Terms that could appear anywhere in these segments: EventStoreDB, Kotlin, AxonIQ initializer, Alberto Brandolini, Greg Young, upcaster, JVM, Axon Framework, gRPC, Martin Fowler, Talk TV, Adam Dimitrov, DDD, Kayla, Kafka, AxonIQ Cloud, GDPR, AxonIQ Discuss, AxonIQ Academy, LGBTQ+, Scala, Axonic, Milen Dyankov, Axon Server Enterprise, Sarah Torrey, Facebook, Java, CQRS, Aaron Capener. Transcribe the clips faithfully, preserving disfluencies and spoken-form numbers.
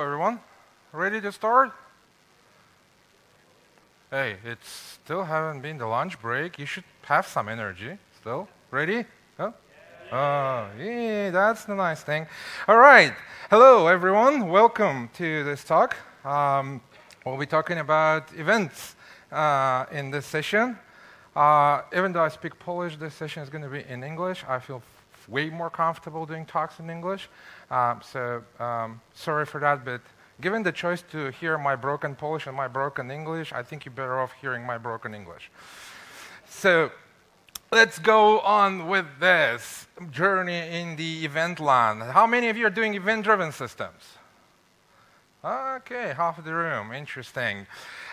Hello, everyone. Ready to start? Hey, it still haven't been the lunch break. You should have some energy still. Ready? Huh? Uh, yeah, that's the nice thing. All right. Hello, everyone. Welcome to this talk. Um, we'll be talking about events uh, in this session. Uh, even though I speak Polish, this session is going to be in English. I feel way more comfortable doing talks in English. Um, so um, sorry for that, but given the choice to hear my broken Polish and my broken English, I think you're better off hearing my broken English. So let's go on with this journey in the event land. How many of you are doing event-driven systems? Okay, half of the room. Interesting.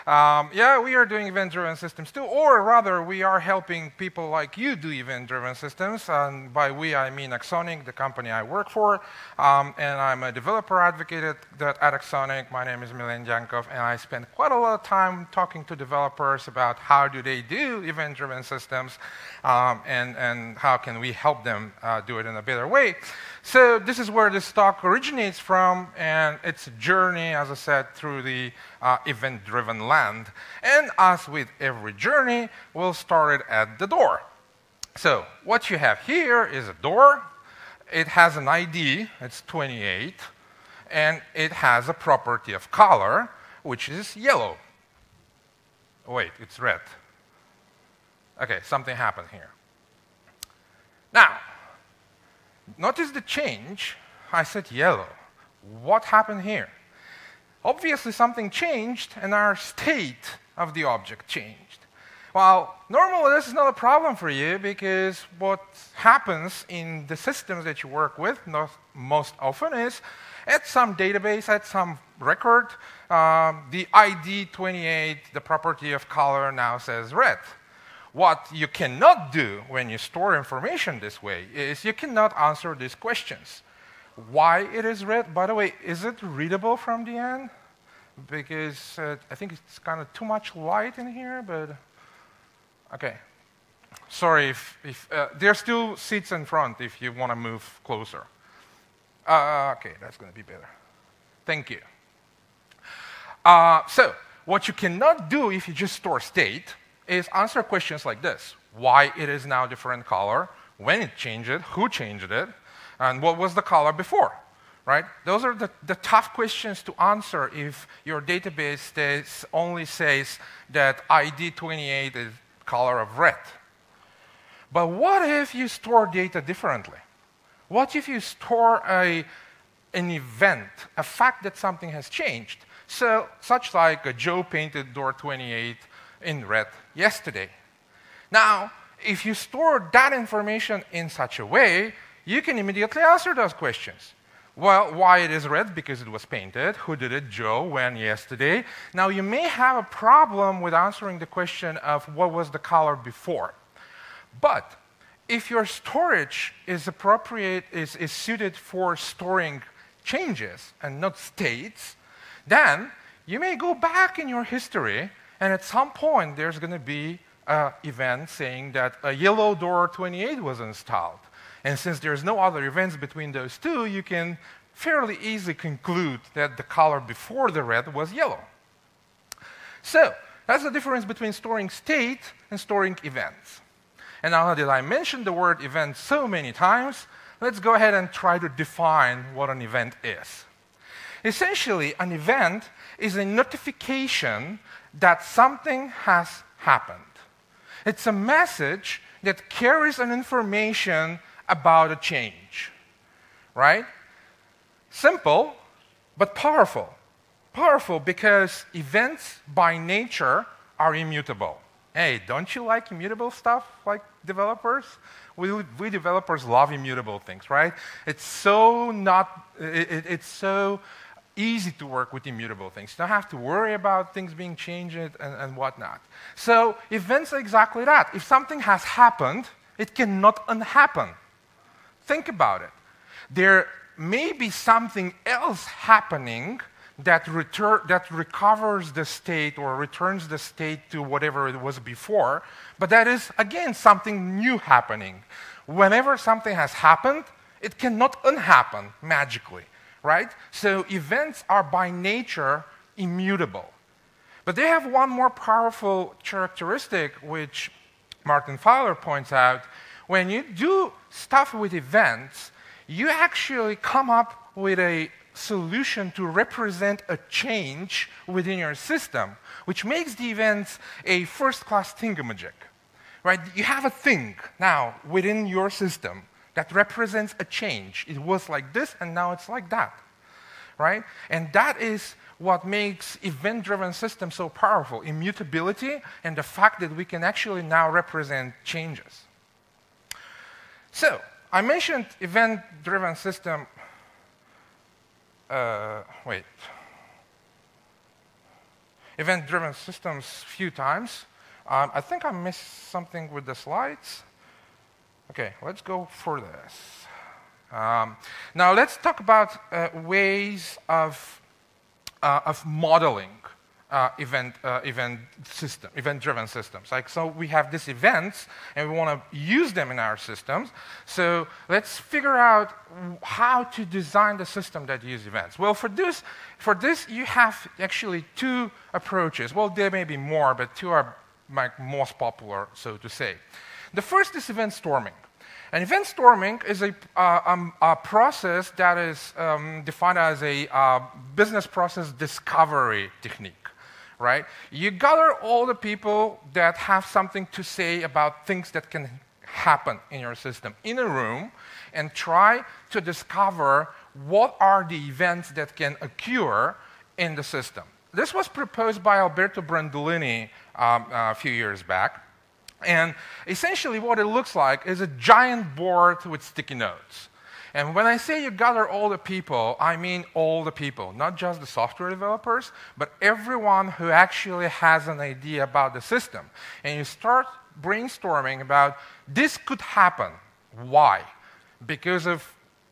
Um, yeah, we are doing event-driven systems too, or rather, we are helping people like you do event-driven systems, and by we, I mean Axonic, the company I work for, um, and I'm a developer advocate at, at Axonic. My name is Milen Dyankov, and I spend quite a lot of time talking to developers about how do they do event-driven systems, um, and, and how can we help them uh, do it in a better way. So this is where this talk originates from, and it's a journey, as I said, through the uh, event-driven landscape. And as with every journey, we'll start it at the door. So what you have here is a door. It has an I D, it's twenty-eight, and it has a property of color, which is yellow. Wait, it's red. Okay, something happened here. Now, notice the change. I said yellow. What happened here? Obviously, something changed, and our state of the object changed. Well, normally, this is not a problem for you, because what happens in the systems that you work with most often is at some database, at some record, um, the I D twenty-eight, the property of color now says red. What you cannot do when you store information this way is you cannot answer these questions. Why it is red? By the way, is it readable from the end? Because uh, I think it's kind of too much light in here, but okay. Sorry, if, if uh, there are still seats in front if you want to move closer. Uh, okay, that's going to be better. Thank you. Uh, so, what you cannot do if you just store state is answer questions like this. Why it is now different color? When it changed it? Who changed it? And what was the color before, right? Those are the, the tough questions to answer if your database stays, only says that I D twenty-eight is color of red. But what if you store data differently? What if you store a, an event, a fact that something has changed? So, such like a Joe painted door twenty-eight in red yesterday. Now, if you store that information in such a way, you can immediately answer those questions. Well, why it is red? Because it was painted. Who did it? Joe. When? Yesterday. Now, you may have a problem with answering the question of what was the color before. But if your storage is appropriate, is, is suited for storing changes and not states, then you may go back in your history, and at some point, there's going to be an event saying that a yellow door twenty-eight was installed. And since there's no other events between those two, you can fairly easily conclude that the color before the red was yellow. So that's the difference between storing state and storing events. And now that I mentioned the word event so many times, let's go ahead and try to define what an event is. Essentially, an event is a notification that something has happened. It's a message that carries an information about a change, right? Simple, but powerful. Powerful because events by nature are immutable. Hey, don't you like immutable stuff like developers? We, we developers love immutable things, right? It's so not, it, it's so easy to work with immutable things. You don't have to worry about things being changed and, and whatnot. So events are exactly that. If something has happened, it cannot unhappen. Think about it. There may be something else happening that, that recovers the state or returns the state to whatever it was before, but that is, again, something new happening. Whenever something has happened, it cannot unhappen magically, right? So events are by nature immutable. But they have one more powerful characteristic, which Martin Fowler points out. When you do stuff with events, you actually come up with a solution to represent a change within your system, which makes the events a first-class thingamajig. Right? You have a thing now within your system that represents a change. It was like this, and now it's like that. Right? And that is what makes event-driven systems so powerful, immutability and the fact that we can actually now represent changes. So I mentioned event-driven system. Uh, wait. Event-driven systems a few times. Um, I think I missed something with the slides. Okay, let's go for this. Um, now let's talk about uh, ways of uh, of modeling uh, event uh, event system event-driven systems. Like so, we have these events, and we want to use them in our systems. So let's figure out how to design the system that uses events. Well, for this for this you have actually two approaches. Well, there may be more, but two are my most popular, so to say. The first is event storming. And event storming is a, uh, um, a process that is um, defined as a uh, business process discovery technique. Right? You gather all the people that have something to say about things that can happen in your system in a room and try to discover what are the events that can occur in the system. This was proposed by Alberto Brandolini um, a few years back. And essentially what it looks like is a giant board with sticky notes. And when I say you gather all the people, I mean all the people, not just the software developers, but everyone who actually has an idea about the system. And you start brainstorming about this could happen. Why? Because of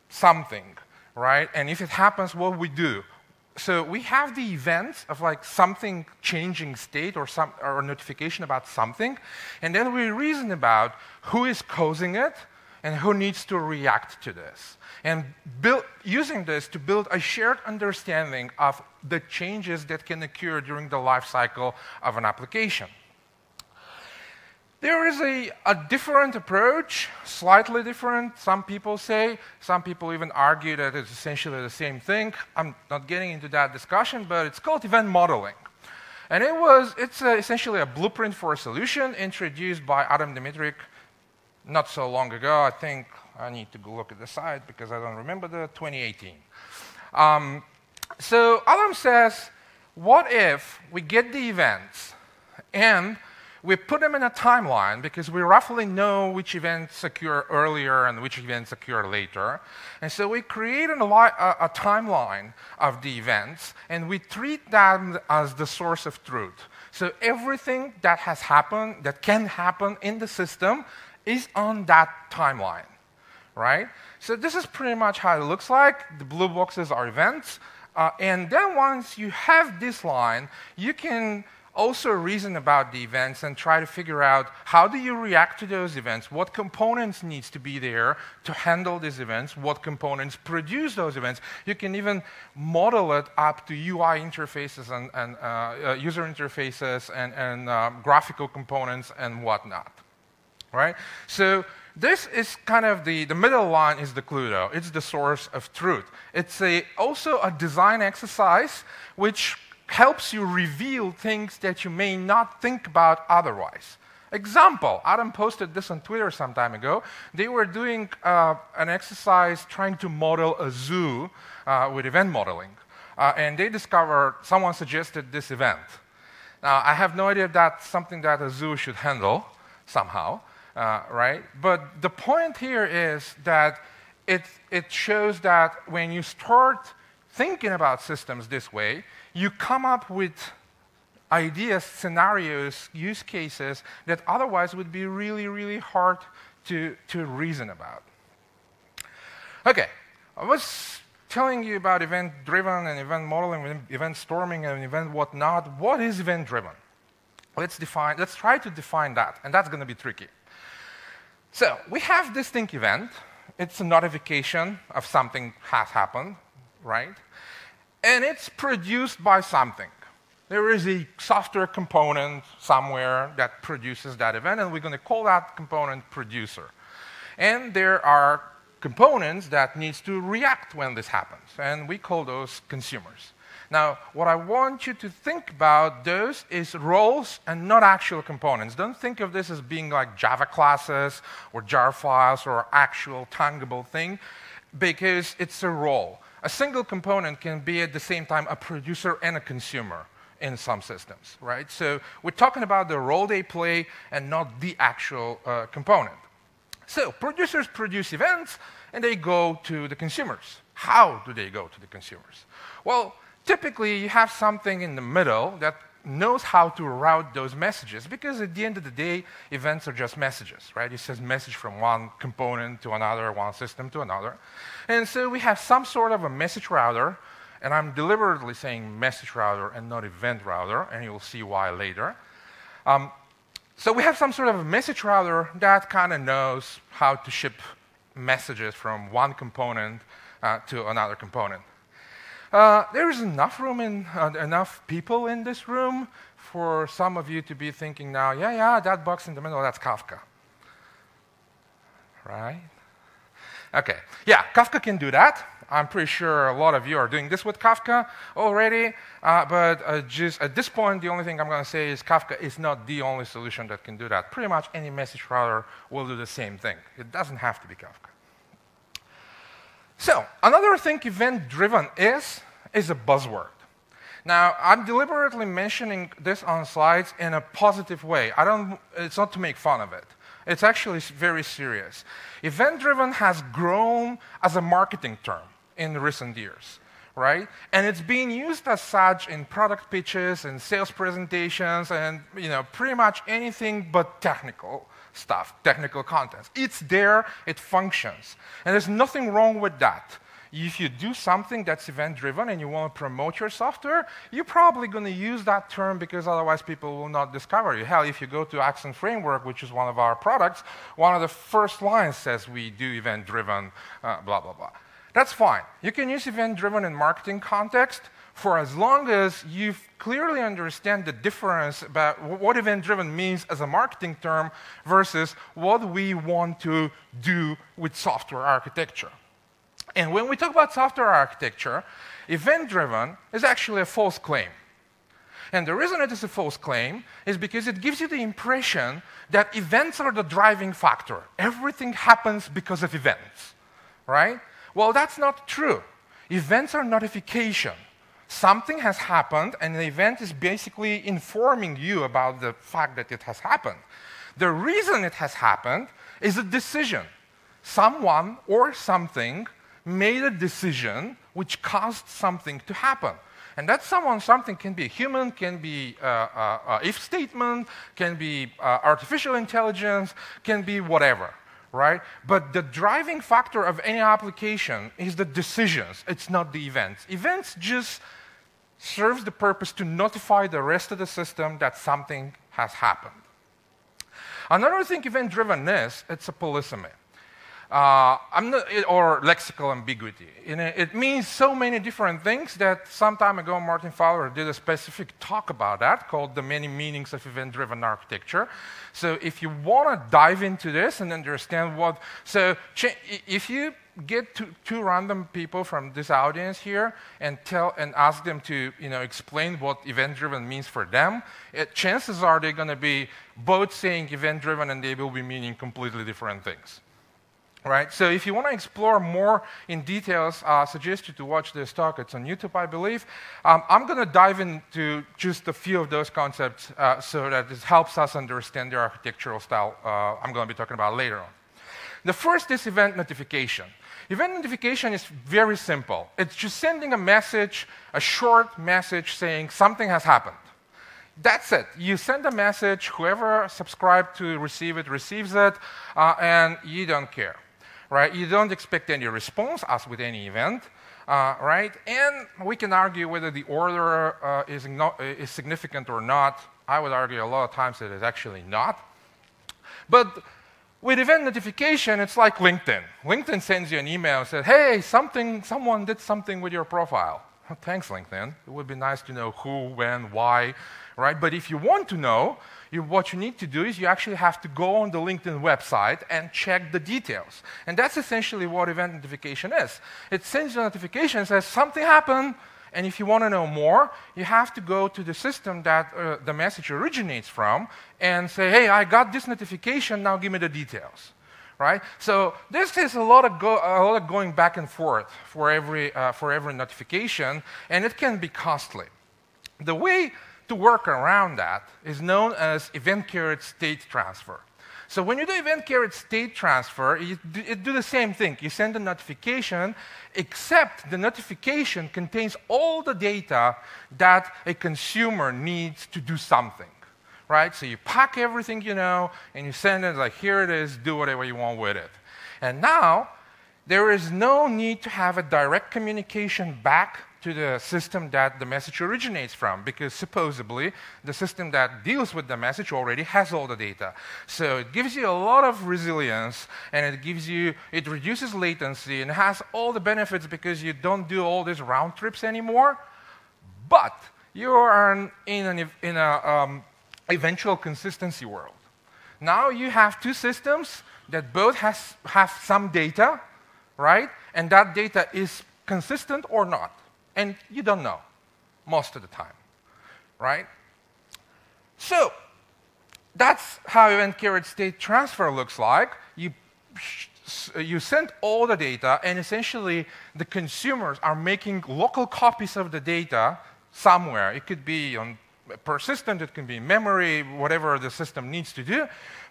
something, right? And if it happens, what we do? So we have the events of like something changing state or some or notification about something, and then we reason about who is causing it and who needs to react to this. And build, using this to build a shared understanding of the changes that can occur during the life cycle of an application. There is a, a different approach, slightly different, some people say. Some people even argue that it's essentially the same thing. I'm not getting into that discussion, but it's called event modeling. And it was, it's a, essentially a blueprint for a solution introduced by Adam Dimitrov not so long ago. I think I need to go look at the site because I don't remember the twenty eighteen. Um, so Adam says, what if we get the events and we put them in a timeline because we roughly know which events occur earlier and which events occur later. And so we create an, a, a timeline of the events, and we treat them as the source of truth. So everything that has happened, that can happen in the system, is on that timeline, right? So this is pretty much how it looks like. The blue boxes are events. Uh, and then once you have this line, you can also reason about the events and try to figure out how do you react to those events, what components needs to be there to handle these events, what components produce those events. You can even model it up to U I interfaces and, and uh, uh, user interfaces and, and uh, graphical components and whatnot. Right? So this is kind of the, the middle line is the clue, though. It's the source of truth. It's a, also a design exercise which helps you reveal things that you may not think about otherwise. Example, Adam posted this on Twitter some time ago. They were doing uh, an exercise trying to model a zoo uh, with event modeling. Uh, and they discovered, someone suggested this event. Now, I have no idea if that's something that a zoo should handle somehow, uh, right? But the point here is that it, it shows that when you start thinking about systems this way, you come up with ideas, scenarios, use cases that otherwise would be really, really hard to, to reason about. Okay, I was telling you about event-driven and event modeling, event storming, and event whatnot. What is event-driven? Let's define. Let's try to define that, and that's going to be tricky. So we have this think event. It's a notification of something has happened. right? And it's produced by something. There is a software component somewhere that produces that event, and we're going to call that component producer. And there are components that needs to react when this happens, and we call those consumers. Now, what I want you to think about those is roles and not actual components. Don't think of this as being like Java classes or jar files or actual tangible thing, because it's a role. A single component can be at the same time a producer and a consumer in some systems, right? So we're talking about the role they play and not the actual uh, component. So producers produce events, and they go to the consumers. How do they go to the consumers? Well, typically, you have something in the middle that knows how to route those messages, because at the end of the day, events are just messages, right? It says message from one component to another, one system to another. And so we have some sort of a message router, and I'm deliberately saying message router and not event router, and you'll see why later. Um, So we have some sort of a message router that kind of knows how to ship messages from one component uh, to another component. Uh, there is enough room in, uh, enough people in this room for some of you to be thinking now, yeah, yeah, that box in the middle, that's Kafka. Right? Okay. Yeah, Kafka can do that. I'm pretty sure a lot of you are doing this with Kafka already, uh, but uh, just at this point, the only thing I'm going to say is Kafka is not the only solution that can do that. Pretty much any message router will do the same thing. It doesn't have to be Kafka. So another thing event-driven is, is a buzzword. Now, I'm deliberately mentioning this on slides in a positive way. I don't, it's not to make fun of it. It's actually very serious. Event-driven has grown as a marketing term in recent years, right? And it's being used as such in product pitches and sales presentations and, you know, pretty much anything but technical stuff, technical contents. It's there, it functions. And there's nothing wrong with that. If you do something that's event-driven and you want to promote your software, you're probably going to use that term, because otherwise people will not discover you. Hell, if you go to Axon Framework, which is one of our products, one of the first lines says we do event-driven, uh, blah, blah, blah. That's fine. You can use event-driven in marketing context for as long as you clearly understand the difference about what event-driven means as a marketing term versus what we want to do with software architecture. And when we talk about software architecture, event-driven is actually a false claim. And the reason it is a false claim is because it gives you the impression that events are the driving factor. Everything happens because of events, right? Well, that's not true. Events are notification. Something has happened, and an event is basically informing you about the fact that it has happened. The reason it has happened is a decision. Someone or something made a decision which caused something to happen. And that someone, something can be a human, can be uh, uh, uh, if statement, can be uh, artificial intelligence, can be whatever, right? But the driving factor of any application is the decisions, it's not the events. Events just serves the purpose to notify the rest of the system that something has happened. Another thing event-driven is, it's a polysemy. Uh, I'm not, or lexical ambiguity. It means so many different things that some time ago Martin Fowler did a specific talk about that called The Many Meanings of Event-Driven Architecture. So if you want to dive into this and understand what... So if you get two, two random people from this audience here and, tell, and ask them to you know, explain what event-driven means for them, it, chances are they're going to be both saying event-driven and they will be meaning completely different things. Right? So if you want to explore more in details, I uh, suggest you to watch this talk. It's on YouTube, I believe. Um, I'm going to dive into just a few of those concepts uh, so that it helps us understand the architectural style uh, I'm going to be talking about later on. The first is event notification. Event notification is very simple. It's just sending a message, a short message saying something has happened. That's it. You send a message, whoever subscribed to receive it receives it, uh, and you don't care. Right? You don't expect any response, as with any event, uh, right? And we can argue whether the order uh, is, not, is significant or not. I would argue a lot of times it is actually not. But With event notification, it's like LinkedIn. LinkedIn sends you an email and says, hey, something, someone did something with your profile. Thanks, LinkedIn. It would be nice to know who, when, why, right? But if you want to know, you, what you need to do is you actually have to go on the LinkedIn website and check the details. And that's essentially what event notification is. It sends you a notification and says, something happened. And if you want to know more, you have to go to the system that uh, the message originates from and say, hey, I got this notification, now give me the details. Right? So this is a lot of, go a lot of going back and forth for every, uh, for every notification, and it can be costly. The way to work around that is known as event-carried state transfer. So when you do event-carried state transfer, you do, you do the same thing. You send a notification, except the notification contains all the data that a consumer needs to do something. Right? So you pack everything you know, and you send it like, here it is, do whatever you want with it. And now, there is no need to have a direct communication back to the system that the message originates from, because supposedly, the system that deals with the message already has all the data. So it gives you a lot of resilience, and it gives you, it reduces latency, and has all the benefits because you don't do all these round trips anymore. But you are in an, in a, um, eventual consistency world. Now you have two systems that both has, have some data, right? And that data is consistent or not. And you don't know most of the time, right? So that's how event-carried state transfer looks like. You, you send all the data, and essentially the consumers are making local copies of the data somewhere. It could be on persistent, it can be memory, whatever the system needs to do,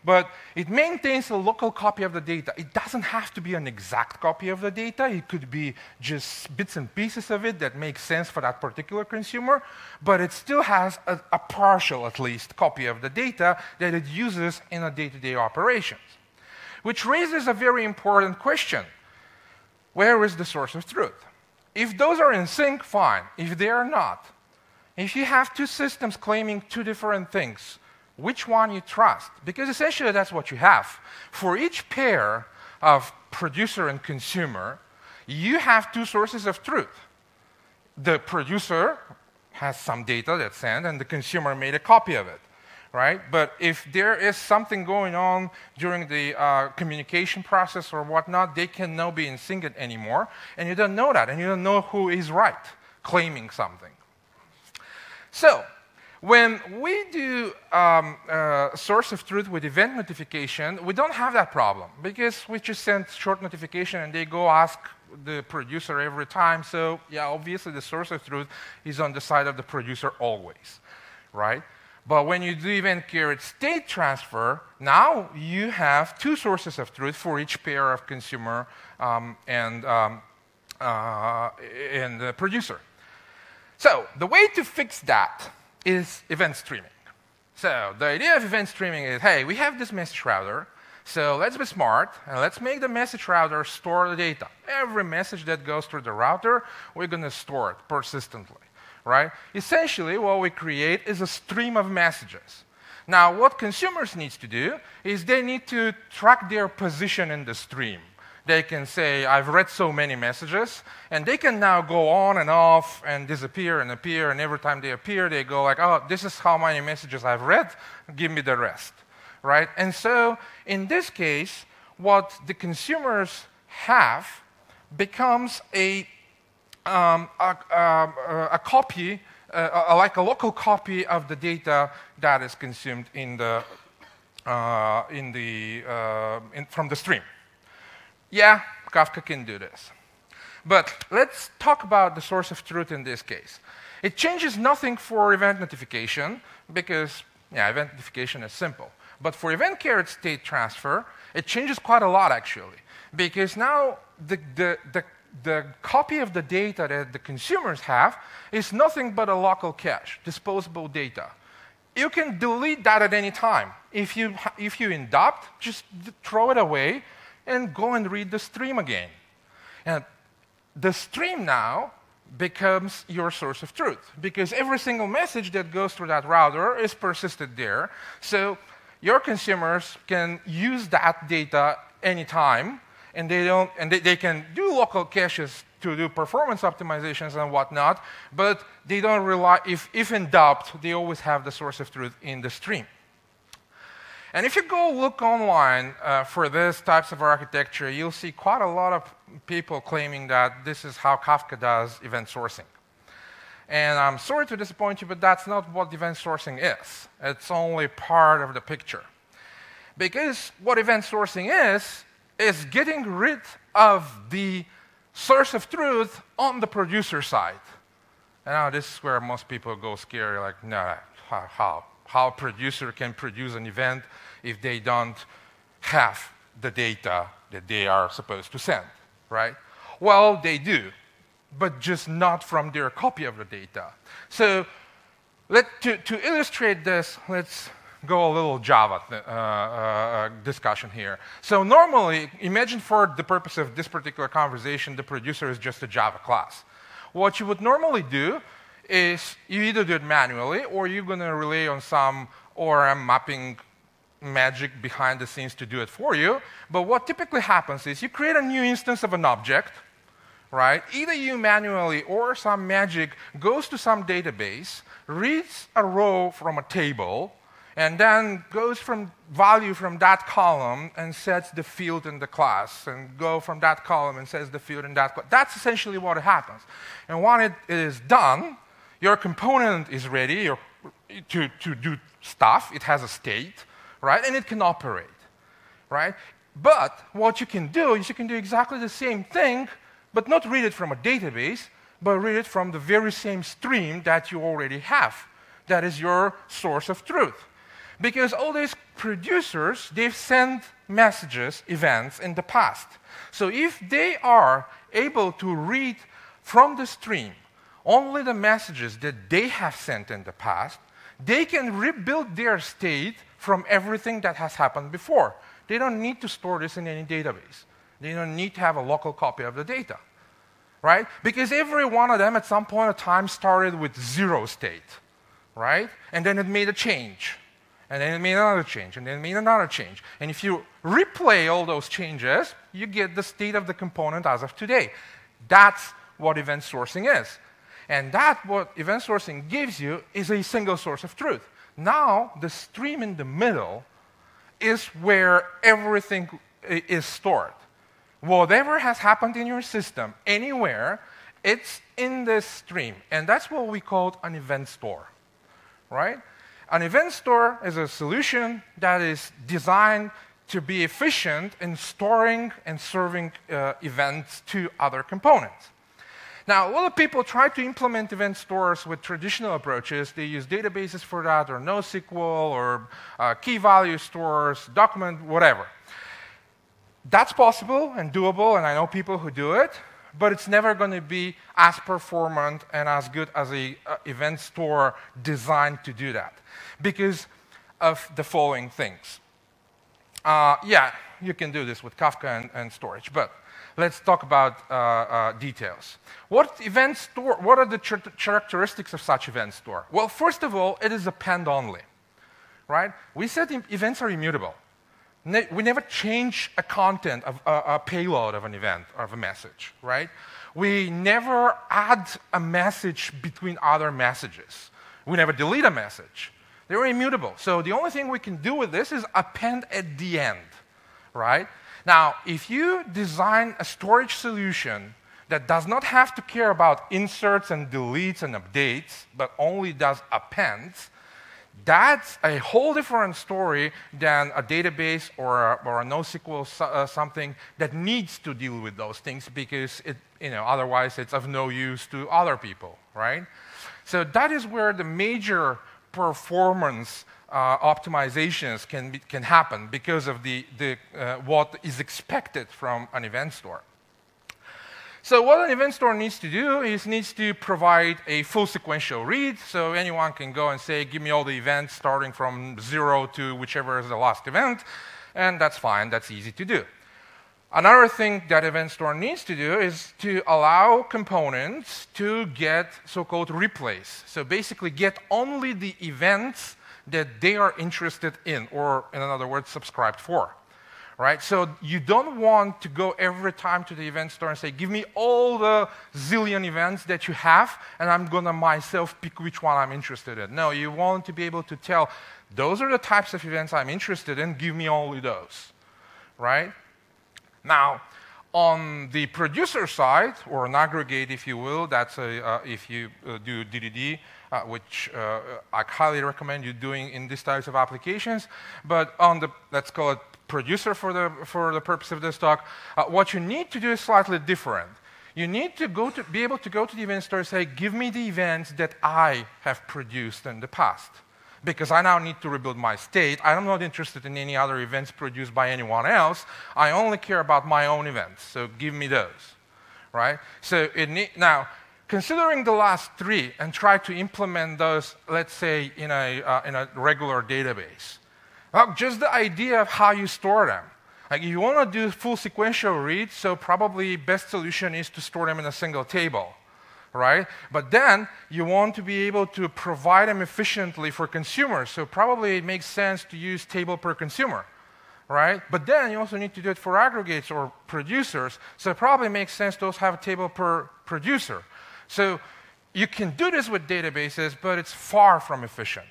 but it maintains a local copy of the data. It doesn't have to be an exact copy of the data. It could be just bits and pieces of it that make sense for that particular consumer, but it still has a, a partial, at least, copy of the data that it uses in a day-to-day operations, which raises a very important question. Where is the source of truth? If those are in sync, fine. If they are not, if you have two systems claiming two different things, which one you trust? Because essentially that's what you have. For each pair of producer and consumer, you have two sources of truth. The producer has some data that's sent, and the consumer made a copy of it. Right? But if there is something going on during the uh, communication process or whatnot, they cannot be in sync anymore, and you don't know that, and you don't know who is right claiming something. So, when we do um, uh, source of truth with event notification, we don't have that problem because we just send short notification and they go ask the producer every time. So, yeah, obviously the source of truth is on the side of the producer always, right? But when you do event-carried state transfer, now you have two sources of truth for each pair of consumer um, and, um, uh, and the producer. So the way to fix that is event streaming. So the idea of event streaming is, hey, we have this message router, so let's be smart, and let's make the message router store the data. Every message that goes through the router, we're going to store it persistently, right? Essentially, what we create is a stream of messages. Now, what consumers need to do is they need to track their position in the stream. They can say, I've read so many messages, and they can now go on and off and disappear and appear, and every time they appear, they go like, oh, this is how many messages I've read, give me the rest, right? And so, in this case, what the consumers have becomes a, um, a, a, a copy, uh, a, like a local copy of the data that is consumed in the, uh, in the, uh, in, from the stream. Yeah, Kafka can do this. But let's talk about the source of truth in this case. It changes nothing for event notification because, yeah, event notification is simple. But for event-carried state transfer, it changes quite a lot, actually, because now the, the, the, the copy of the data that the consumers have is nothing but a local cache, disposable data. You can delete that at any time. If you, if you adopt, just throw it away, and go and read the stream again. And the stream now becomes your source of truth because every single message that goes through that router is persisted there. So your consumers can use that data anytime, and they don't, and they, they can do local caches to do performance optimizations and whatnot, but they don't rely, if, if in doubt, they always have the source of truth in the stream. And if you go look online uh, for these types of architecture, you'll see quite a lot of people claiming that this is how Kafka does event sourcing. And I'm sorry to disappoint you, but that's not what event sourcing is. It's only part of the picture. Because what event sourcing is, is getting rid of the source of truth on the producer side. And now this is where most people go scary, like, no, how? How a producer can produce an event if they don't have the data that they are supposed to send, right? Well, they do, but just not from their copy of the data. So let, to, to illustrate this, let's go a little Java uh, uh, discussion here. So normally, imagine for the purpose of this particular conversation, the producer is just a Java class. What you would normally do is you either do it manually, or you're going to rely on some O R M mapping magic behind the scenes to do it for you. But what typically happens is you create a new instance of an object, right? Either you manually or some magic goes to some database, reads a row from a table, and then goes from value from that column and sets the field in the class, and go from that column and sets the field in that class. That's essentially what happens. And when it, it is done, your component is ready your, to, to do stuff. It has a state, right? And it can operate, right? But what you can do is you can do exactly the same thing, but not read it from a database, but read it from the very same stream that you already have. That is your source of truth. Because all these producers, they've sent messages, events in the past. So if they are able to read from the stream only the messages that they have sent in the past, they can rebuild their state from everything that has happened before. They don't need to store this in any database. They don't need to have a local copy of the data, right? Because every one of them at some point in time started with zero state, right? And then it made a change, and then it made another change, and then it made another change. And if you replay all those changes, you get the state of the component as of today. That's what event sourcing is. And that's what event sourcing gives you is a single source of truth. Now, the stream in the middle is where everything is stored. Whatever has happened in your system, anywhere, it's in this stream. And that's what we call an event store, right? An event store is a solution that is designed to be efficient in storing and serving uh, events to other components. Now, a lot of people try to implement event stores with traditional approaches. They use databases for that, or NoSQL, or uh, key value stores, document, whatever. That's possible and doable, and I know people who do it, but it's never going to be as performant and as good as an uh, event store designed to do that because of the following things. Uh, yeah, you can do this with Kafka and, and storage, but let's talk about uh, uh, details. What event store? What are the characteristics of such event store? Well, first of all, it is append-only, right? We said events are immutable. Ne we never change a content, of, uh, a payload of an event, or of a message, right? We never add a message between other messages. We never delete a message. They're immutable. So the only thing we can do with this is append at the end, right? Now, if you design a storage solution that does not have to care about inserts and deletes and updates, but only does appends, that's a whole different story than a database or a, or a NoSQL so, uh, something that needs to deal with those things because it, you know, otherwise it's of no use to other people, right? So that is where the major performance uh, optimizations can be, can happen because of the, the uh, what is expected from an event store. So what an event store needs to do is needs to provide a full sequential read, so anyone can go and say, give me all the events starting from zero to whichever is the last event, and that's fine, that's easy to do. Another thing that event store needs to do is to allow components to get so-called replays, so basically get only the events that they are interested in, or in another word, subscribed for. Right? So you don't want to go every time to the event store and say, give me all the zillion events that you have, and I'm going to myself pick which one I'm interested in. No, you want to be able to tell, those are the types of events I'm interested in, give me only those. Right? Now, on the producer side, or an aggregate, if you will, that's a, uh, if you uh, do D D D, Uh, which uh, I highly recommend you doing in these types of applications. But on the, let's call it producer for the, for the purpose of this talk, uh, what you need to do is slightly different. You need to, go to be able to go to the event store and say, give me the events that I have produced in the past. Because I now need to rebuild my state. I'm not interested in any other events produced by anyone else. I only care about my own events. So give me those. Right? So it need, now, considering the last three and try to implement those, let's say, in a, uh, in a regular database. Well, just the idea of how you store them. Like, you want to do full sequential reads, so probably best solution is to store them in a single table, right? But then you want to be able to provide them efficiently for consumers, so probably it makes sense to use table per consumer. Right? But then you also need to do it for aggregates or producers, so it probably makes sense to also have a table per producer. So you can do this with databases, but it's far from efficient,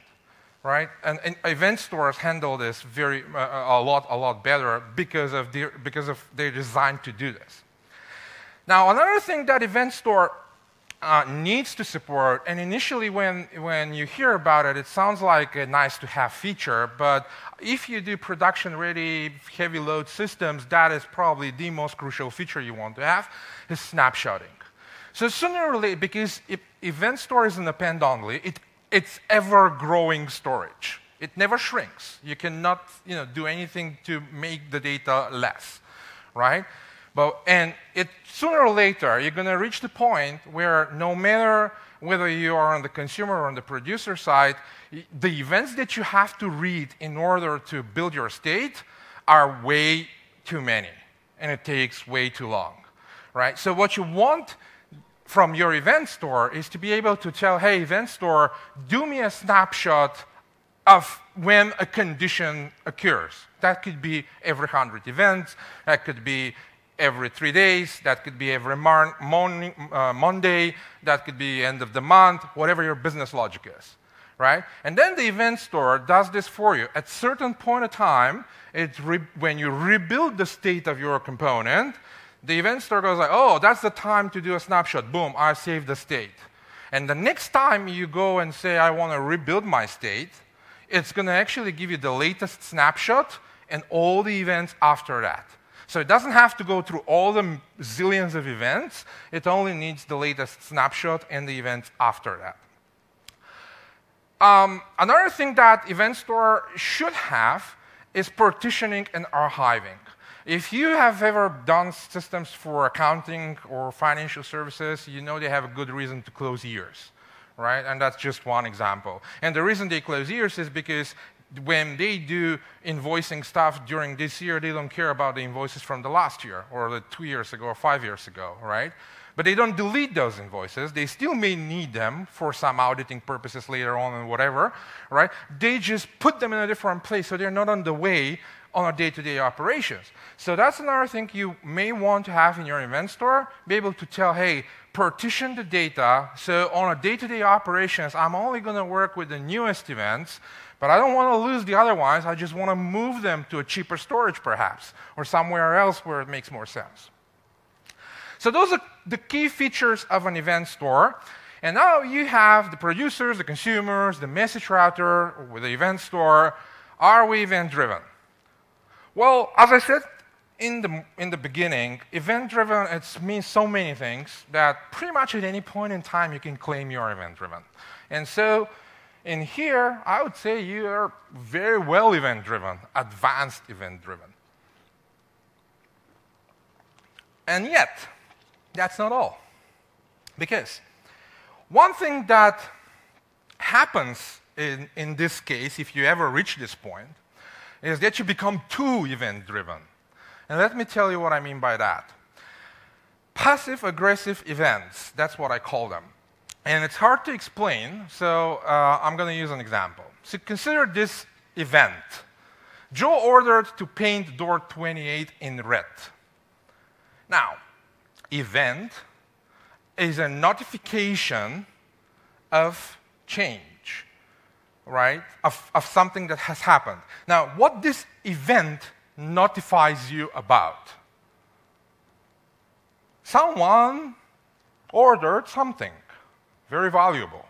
right? And, and event stores handle this very uh, a lot, a lot better because of their, because of they're designed to do this. Now, another thing that event store uh, needs to support, and initially when when you hear about it, it sounds like a nice-to-have feature. But if you do production-ready, heavy-load systems, that is probably the most crucial feature you want to have: is snapshotting. So sooner or later, because event store isn't append only, it, it's ever-growing storage. It never shrinks. You cannot, you know, do anything to make the data less, right? But, and it, sooner or later, you're going to reach the point where no matter whether you are on the consumer or on the producer side, the events that you have to read in order to build your state are way too many, and it takes way too long, right? So what you want from your event store is to be able to tell, hey, event store, do me a snapshot of when a condition occurs. That could be every one hundred events, that could be every three days, that could be every mon mon uh, Monday, that could be end of the month, whatever your business logic is. Right? And then the event store does this for you. At a certain point of time, it's when you rebuild the state of your component, the event store goes like, oh, that's the time to do a snapshot. Boom, I saved the state. And the next time you go and say, I want to rebuild my state, it's going to actually give you the latest snapshot and all the events after that. So it doesn't have to go through all the zillions of events. It only needs the latest snapshot and the events after that. Um, another thing that event store should have is partitioning and archiving. If you have ever done systems for accounting or financial services, you know they have a good reason to close years, right? And that's just one example. And the reason they close years is because when they do invoicing stuff during this year, they don't care about the invoices from the last year or the two years ago or five years ago, right? But they don't delete those invoices. They still may need them for some auditing purposes later on and whatever, right? They just put them in a different place so they're not on the way on our day-to-day operations. So that's another thing you may want to have in your event store, be able to tell, hey, partition the data, so on a day-to-day operations, I'm only going to work with the newest events, but I don't want to lose the other ones, I just want to move them to a cheaper storage perhaps, or somewhere else where it makes more sense. So those are the key features of an event store. And now you have the producers, the consumers, the message router, with the event store. Are we event-driven? Well, as I said in the, in the beginning, event-driven, it means so many things that pretty much at any point in time you can claim you're event-driven. And so in here, I would say you are very well event-driven, advanced event-driven. And yet, that's not all. Because one thing that happens in, in this case, if you ever reach this point, is that you become too event-driven. And let me tell you what I mean by that. Passive-aggressive events, that's what I call them. And it's hard to explain, so uh, I'm going to use an example. So consider this event. Joe ordered to paint door twenty-eight in red. Now, event is a notification of change, right? Of, of something that has happened. Now, what this event notifies you about? Someone ordered something very valuable,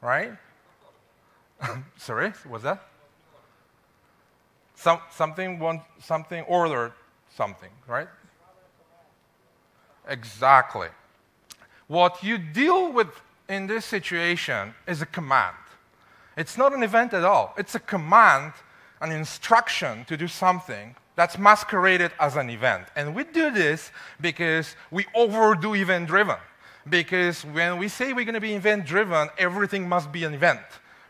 right? Sorry, what's that? Some, something, want, something ordered something, right? Exactly. What you deal with in this situation is a command. It's not an event at all. It's a command, an instruction to do something that's masqueraded as an event. And we do this because we overdo event-driven. Because when we say we're going to be event-driven, everything must be an event,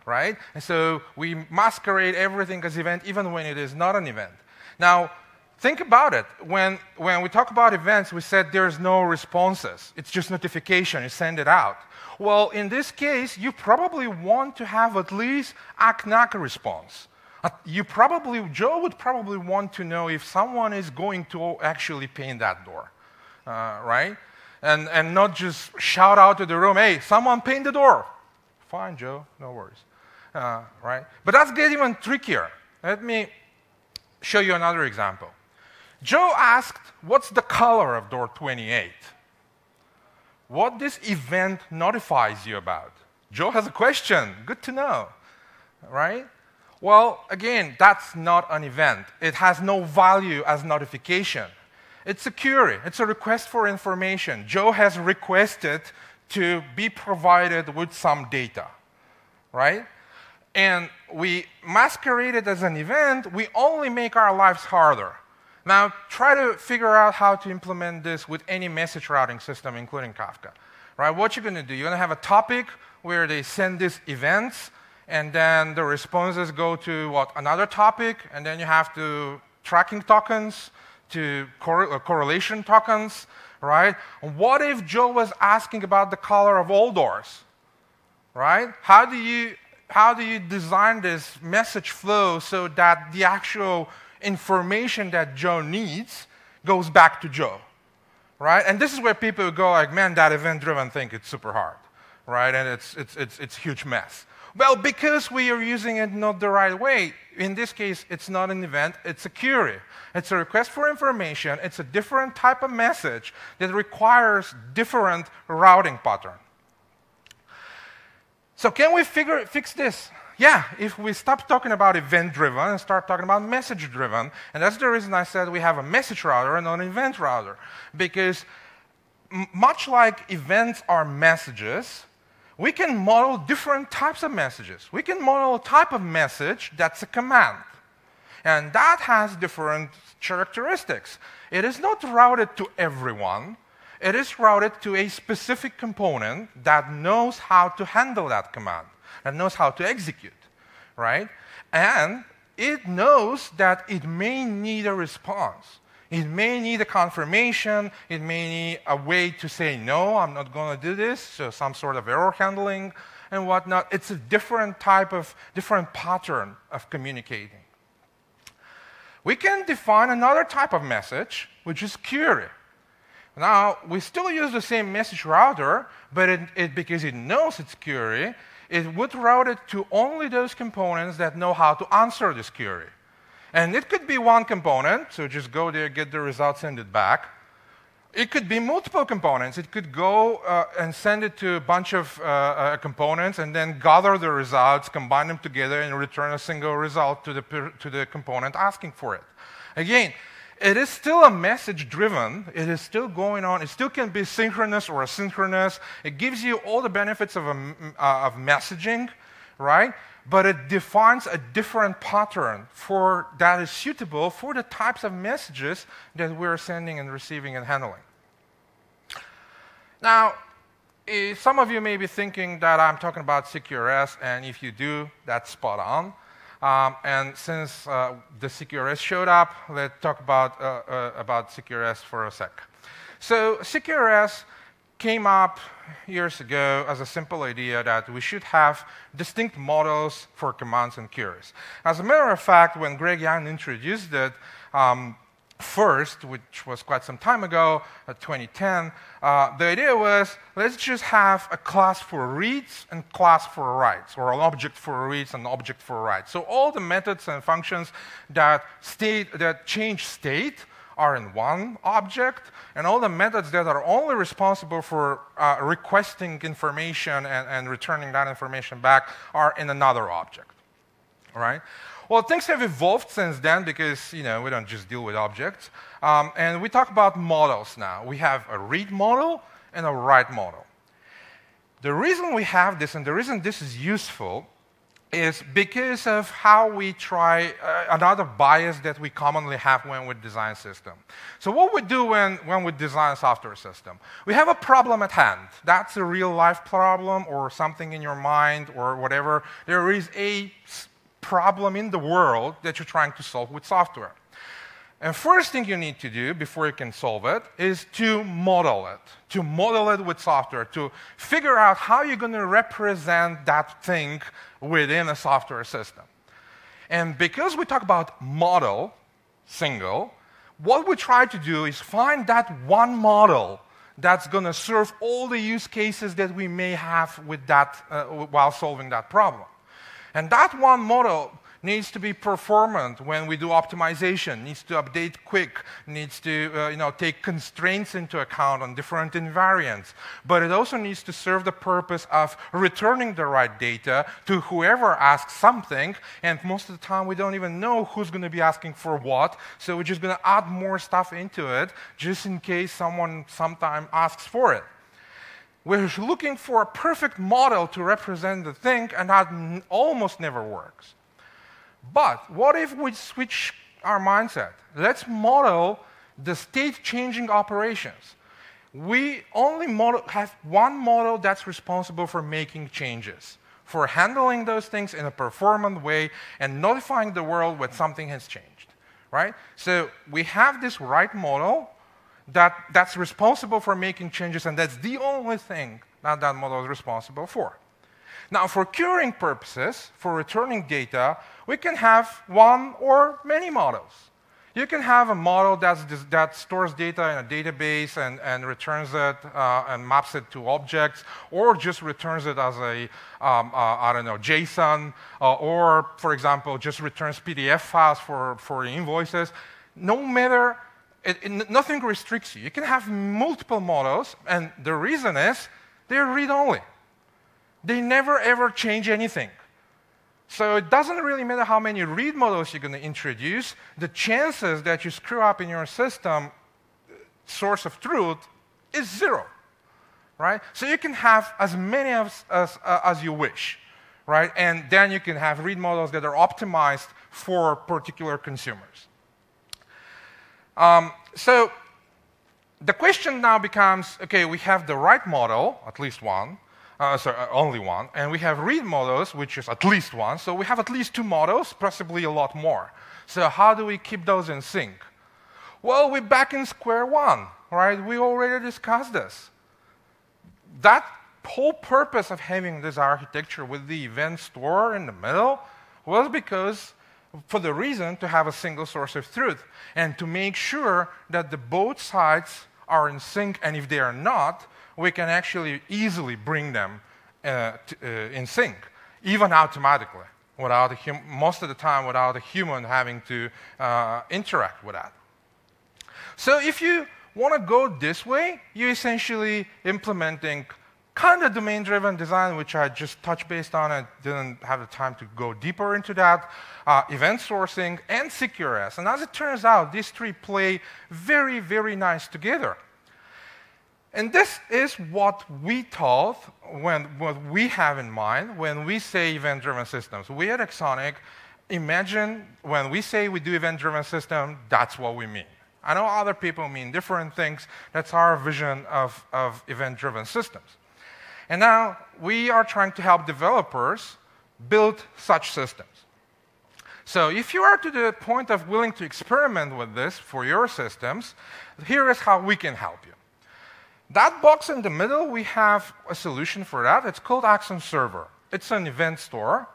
right? And so we masquerade everything as event, even when it is not an event. Now, think about it. When, when we talk about events, we said there's no responses. It's just notification. You send it out. Well, in this case, you probably want to have at least A C N A C response. You probably, Joe would probably want to know if someone is going to actually paint that door, uh, right? And, and not just shout out to the room, hey, someone paint the door. Fine, Joe, no worries, uh, right? But that's getting even trickier. Let me show you another example. Joe asked, what's the color of door twenty-eight? What this event notifies you about? Joe has a question, good to know, right? Well, again, that's not an event. It has no value as notification. It's a query. It's a request for information. Joe has requested to be provided with some data, right? And we masquerade it as an event. We only make our lives harder. Now, try to figure out how to implement this with any message routing system, including Kafka, right? What you're going to do, you're going to have a topic where they send these events, and then the responses go to, what, another topic, and then you have to tracking tokens to cor uh, correlation tokens, right? What if Joe was asking about the color of all doors, right? How do you, how do you design this message flow so that the actual information that Joe needs goes back to Joe, right? And this is where people go like, man, that event-driven thing, it's super hard, right? And it's, it's, it's, it's a huge mess. Well, because we are using it not the right way. In this case, it's not an event, it's a query. It's a request for information. It's a different type of message that requires different routing pattern. So can we figure, fix this? Yeah, if we stop talking about event-driven and start talking about message-driven, and that's the reason I said we have a message router and not an event router, because much like events are messages, we can model different types of messages. We can model a type of message that's a command. And that has different characteristics. It is not routed to everyone. It is routed to a specific component that knows how to handle that command, that knows how to execute, right? And it knows that it may need a response. It may need a confirmation. It may need a way to say, no, I'm not going to do this, so some sort of error handling and whatnot. It's a different type of, different pattern of communicating. We can define another type of message, which is query. Now, we still use the same message router, but it, it, because it knows it's query, it would route it to only those components that know how to answer this query. And it could be one component, so just go there, get the results, send it back. It could be multiple components. It could go uh, and send it to a bunch of uh, uh, components and then gather the results, combine them together, and return a single result to the, to the component asking for it. Again, it is still a message-driven. It is still going on. It still can be synchronous or asynchronous. It gives you all the benefits of, a, uh, of messaging, right? But it defines a different pattern for, that is suitable for the types of messages that we're sending and receiving and handling. Now, eh, some of you may be thinking that I'm talking about C Q R S, and if you do, that's spot on. Um, and since uh, the C Q R S showed up, let's talk about, uh, uh, about C Q R S for a sec. So C Q R S came up years ago as a simple idea that we should have distinct models for commands and queries. As a matter of fact, when Greg Young introduced it um, first, which was quite some time ago, uh, twenty ten, uh, the idea was, let's just have a class for reads and class for writes, or an object for reads and an object for writes. So all the methods and functions that, state, that change state are in one object, and all the methods that are only responsible for uh, requesting information and, and returning that information back are in another object. All right? Well, things have evolved since then because, you know, we don't just deal with objects. Um, and we talk about models now. We have a read model and a write model. The reason we have this and the reason this is useful is because of how we try uh, another bias that we commonly have when we design system. So what we do when, when we design a software system, we have a problem at hand. That's a real-life problem or something in your mind or whatever. There is a problem in the world that you're trying to solve with software. And first thing you need to do before you can solve it is to model it, to model it with software, to figure out how you're going to represent that thing within a software system. And because we talk about model, single, what we try to do is find that one model that's going to serve all the use cases that we may have with that, uh, while solving that problem. And that one model needs to be performant when we do optimization, needs to update quick, needs to uh, you know, take constraints into account on different invariants. But it also needs to serve the purpose of returning the right data to whoever asks something. And most of the time, we don't even know who's going to be asking for what. So we're just going to add more stuff into it just in case someone sometime asks for it. We're looking for a perfect model to represent the thing, and that n almost never works. But what if we switch our mindset? Let's model the state-changing operations. We only model, have one model that's responsible for making changes, for handling those things in a performant way and notifying the world when something has changed. Right? So we have this right model that, that's responsible for making changes, and that's the only thing that that model is responsible for. Now, for querying purposes, for returning data, we can have one or many models. You can have a model that's, that stores data in a database and, and returns it uh, and maps it to objects, or just returns it as a, um, uh, I don't know, JSON, uh, or, for example, just returns P D F files for, for invoices. No matter, it, it, nothing restricts you. You can have multiple models, and the reason is they're read-only. They never, ever change anything. So it doesn't really matter how many read models you're going to introduce. The chances that you screw up in your system, source of truth, is zero. Right? So you can have as many as, as, uh, as you wish. Right? And then you can have read models that are optimized for particular consumers. Um, so the question now becomes, OK, we have the right model, at least one. Uh, sorry, uh, only one. And we have read models, which is at least one. So we have at least two models, possibly a lot more. So how do we keep those in sync? Well, we're back in square one, right? We already discussed this. That whole purpose of having this architecture with the event store in the middle was because, for the reason to have a single source of truth and to make sure that the both sides are in sync, and if they are not, we can actually easily bring them uh, to, uh, in sync, even automatically, without a most of the time without a human having to uh, interact with that. So if you want to go this way, you're essentially implementing kind of domain-driven design, which I just touched based on. I didn't have the time to go deeper into that, uh, event sourcing, and C Q R S. And as it turns out, these three play very, very nice together. And this is what we thought, when, what we have in mind when we say event-driven systems. We at Axonic imagine when we say we do event-driven system, that's what we mean. I know other people mean different things. That's our vision of, of event-driven systems. And now we are trying to help developers build such systems. So if you are to the point of willing to experiment with this for your systems, here is how we can help you. That box in the middle, we have a solution for that. It's called Axon Server. It's an event store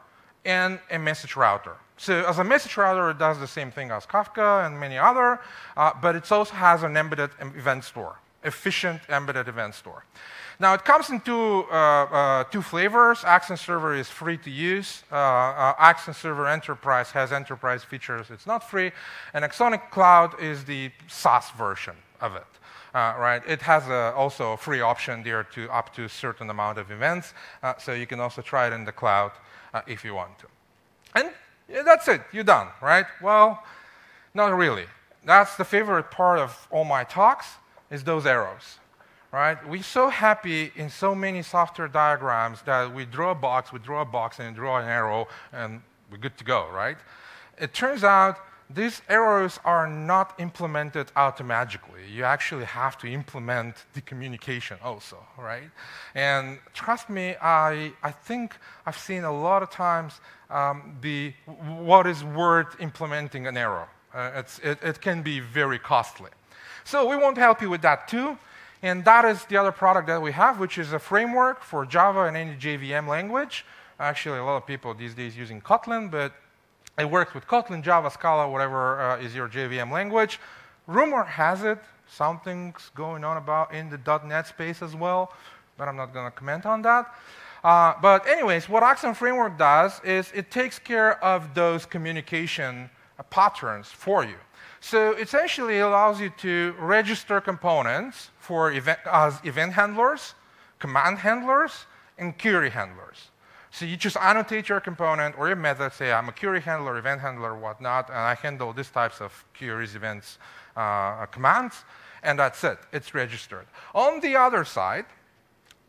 and a message router. So as a message router, it does the same thing as Kafka and many other, uh, but it also has an embedded event store, efficient embedded event store. Now, it comes in two, uh, uh, two flavors. Axon Server is free to use. Uh, uh, Axon Server Enterprise has enterprise features. It's not free. And AxonIQ Cloud is the SaaS version of it. Uh, right? It has a, also a free option there to up to a certain amount of events. Uh, so you can also try it in the cloud uh, if you want to. And yeah, that's it. You're done, right? Well, not really. That's the favorite part of all my talks, is those arrows. Right? We're so happy in so many software diagrams that we draw a box, we draw a box, and draw an arrow, and we're good to go, right? It turns out these arrows are not implemented automatically. You actually have to implement the communication also, right? And trust me, I, I think I've seen a lot of times um, the what is worth implementing an arrow. Uh, it's, it, it can be very costly. So we won't help you with that too. And that is the other product that we have, which is a framework for Java and any J V M language. Actually, a lot of people these days using Kotlin, but it works with Kotlin, Java, Scala, whatever uh, is your J V M language. Rumor has it, something's going on about in the .NET space as well, but I'm not going to comment on that. Uh, but anyways, what Axon Framework does is it takes care of those communication uh, patterns for you. So essentially, it allows you to register components for event, as event handlers, command handlers, and query handlers. So you just annotate your component or your method, say I'm a query handler, event handler, whatnot, and I handle these types of queries, events, uh, commands, and that's it. It's registered. On the other side,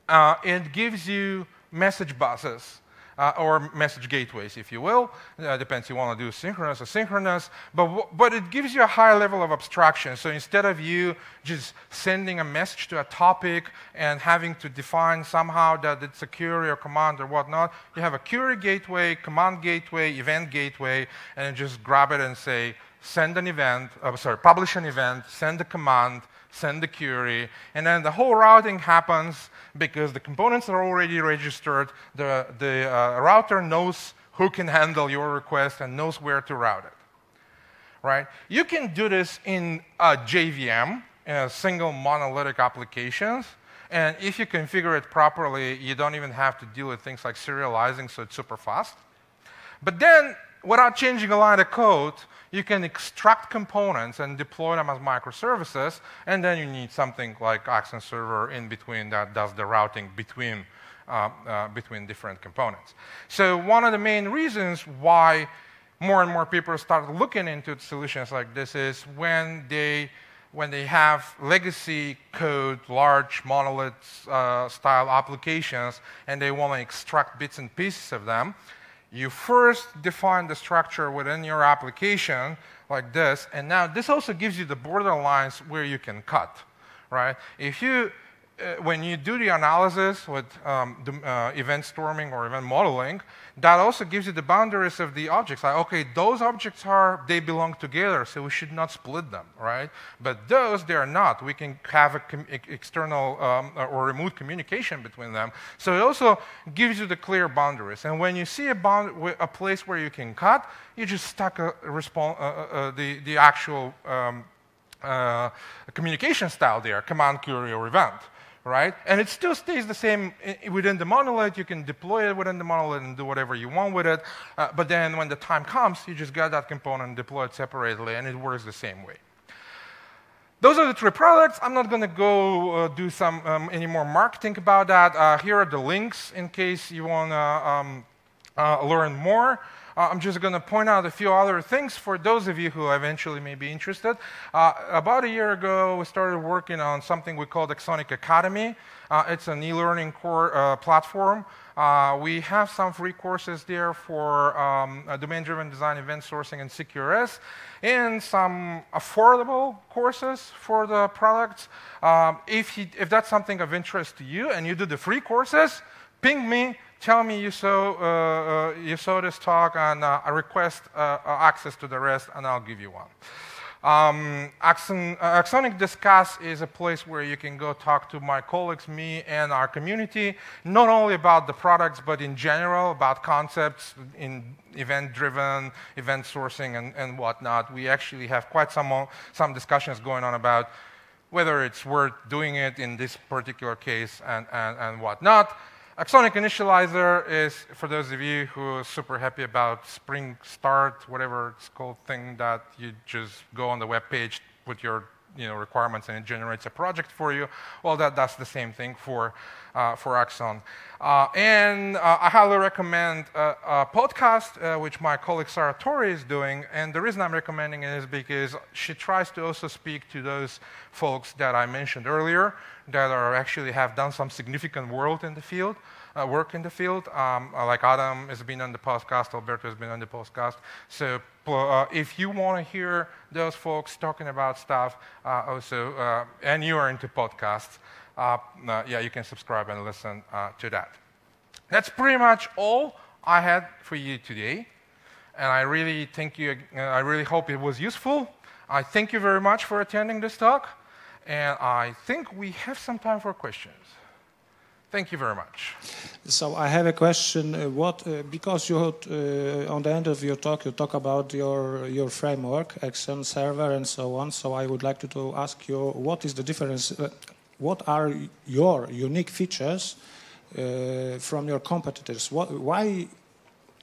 uh, it gives you message buses. Uh, or message gateways, if you will. Uh, depends if you want to do synchronous or synchronous. But, but it gives you a higher level of abstraction. So instead of you just sending a message to a topic and having to define somehow that it's a query or command or whatnot, you have a query gateway, command gateway, event gateway, and you just grab it and say, send an event, uh, sorry, publish an event, send a command, send the query, and then the whole routing happens because the components are already registered, the, the uh, router knows who can handle your request and knows where to route it, right? You can do this in a J V M, in a single monolithic applications, and if you configure it properly, you don't even have to deal with things like serializing, so it's super fast. But then, without changing a line of code, you can extract components and deploy them as microservices, and then you need something like Axon Server in between that does the routing between, uh, uh, between different components. So one of the main reasons why more and more people start looking into solutions like this is when they, when they have legacy code, large monolith-style uh, applications, and they want to extract bits and pieces of them. You first define the structure within your application like this, and now this also gives you the borderlines where you can cut, right? If you, uh, when you do the analysis with um, the, uh, event storming or event modeling, that also gives you the boundaries of the objects. Like, okay, those objects are, they belong together, so we should not split them, right? But those, they are not. We can have a com external um, or remote communication between them. So it also gives you the clear boundaries. And when you see a, bound a place where you can cut, you just stack a response, uh, uh, the, the actual um, uh, communication style there, command, query, or event. Right? And it still stays the same within the monolith. You can deploy it within the monolith and do whatever you want with it. Uh, but then when the time comes, you just get that component and deploy it separately, and it works the same way. Those are the three products. I'm not going to go uh, do some um, any more marketing about that. Uh, here are the links in case you want to um, uh, learn more. Uh, I'm just going to point out a few other things for those of you who eventually may be interested. Uh, about a year ago, we started working on something we called AxonIQ Academy. Uh, it's an e-learning core uh, platform. Uh, we have some free courses there for um, domain-driven design, event sourcing, and C Q R S, and some affordable courses for the products. Um, if, you, if that's something of interest to you and you do the free courses, ping me. Tell me you saw, uh, uh, you saw this talk, and uh, I request uh, access to the rest, and I'll give you one. Um, Axon, uh, AxonIQ Discuss is a place where you can go talk to my colleagues, me, and our community, not only about the products, but in general about concepts in event-driven, event sourcing, and, and whatnot. We actually have quite some, some discussions going on about whether it's worth doing it in this particular case and, and, and whatnot. AxonIQ initializer is, for those of you who are super happy about Spring Start, whatever it's called, thing that you just go on the web page, put your you know, requirements, and it generates a project for you. Well, that, that's the same thing for, uh, for Axon. Uh, and uh, I highly recommend a, a podcast, uh, which my colleague Sarah Torrey is doing. And the reason I'm recommending it is because she tries to also speak to those folks that I mentioned earlier that are actually have done some significant work in the field. Uh, work in the field, um, like Adam has been on the podcast, Alberto has been on the podcast. So uh, if you want to hear those folks talking about stuff, uh, also, uh, and you are into podcasts, uh, uh, yeah, you can subscribe and listen uh, to that. That's pretty much all I had for you today, and I really thank you. Uh, I really hope it was useful. I thank you very much for attending this talk, and I think we have some time for questions. Thank you very much. So I have a question. Uh, what uh, because you had, uh, on the end of your talk you talk about your your framework, Axon Server, and so on. So I would like to, to ask you what is the difference? Uh, what are your unique features uh, from your competitors? What, why,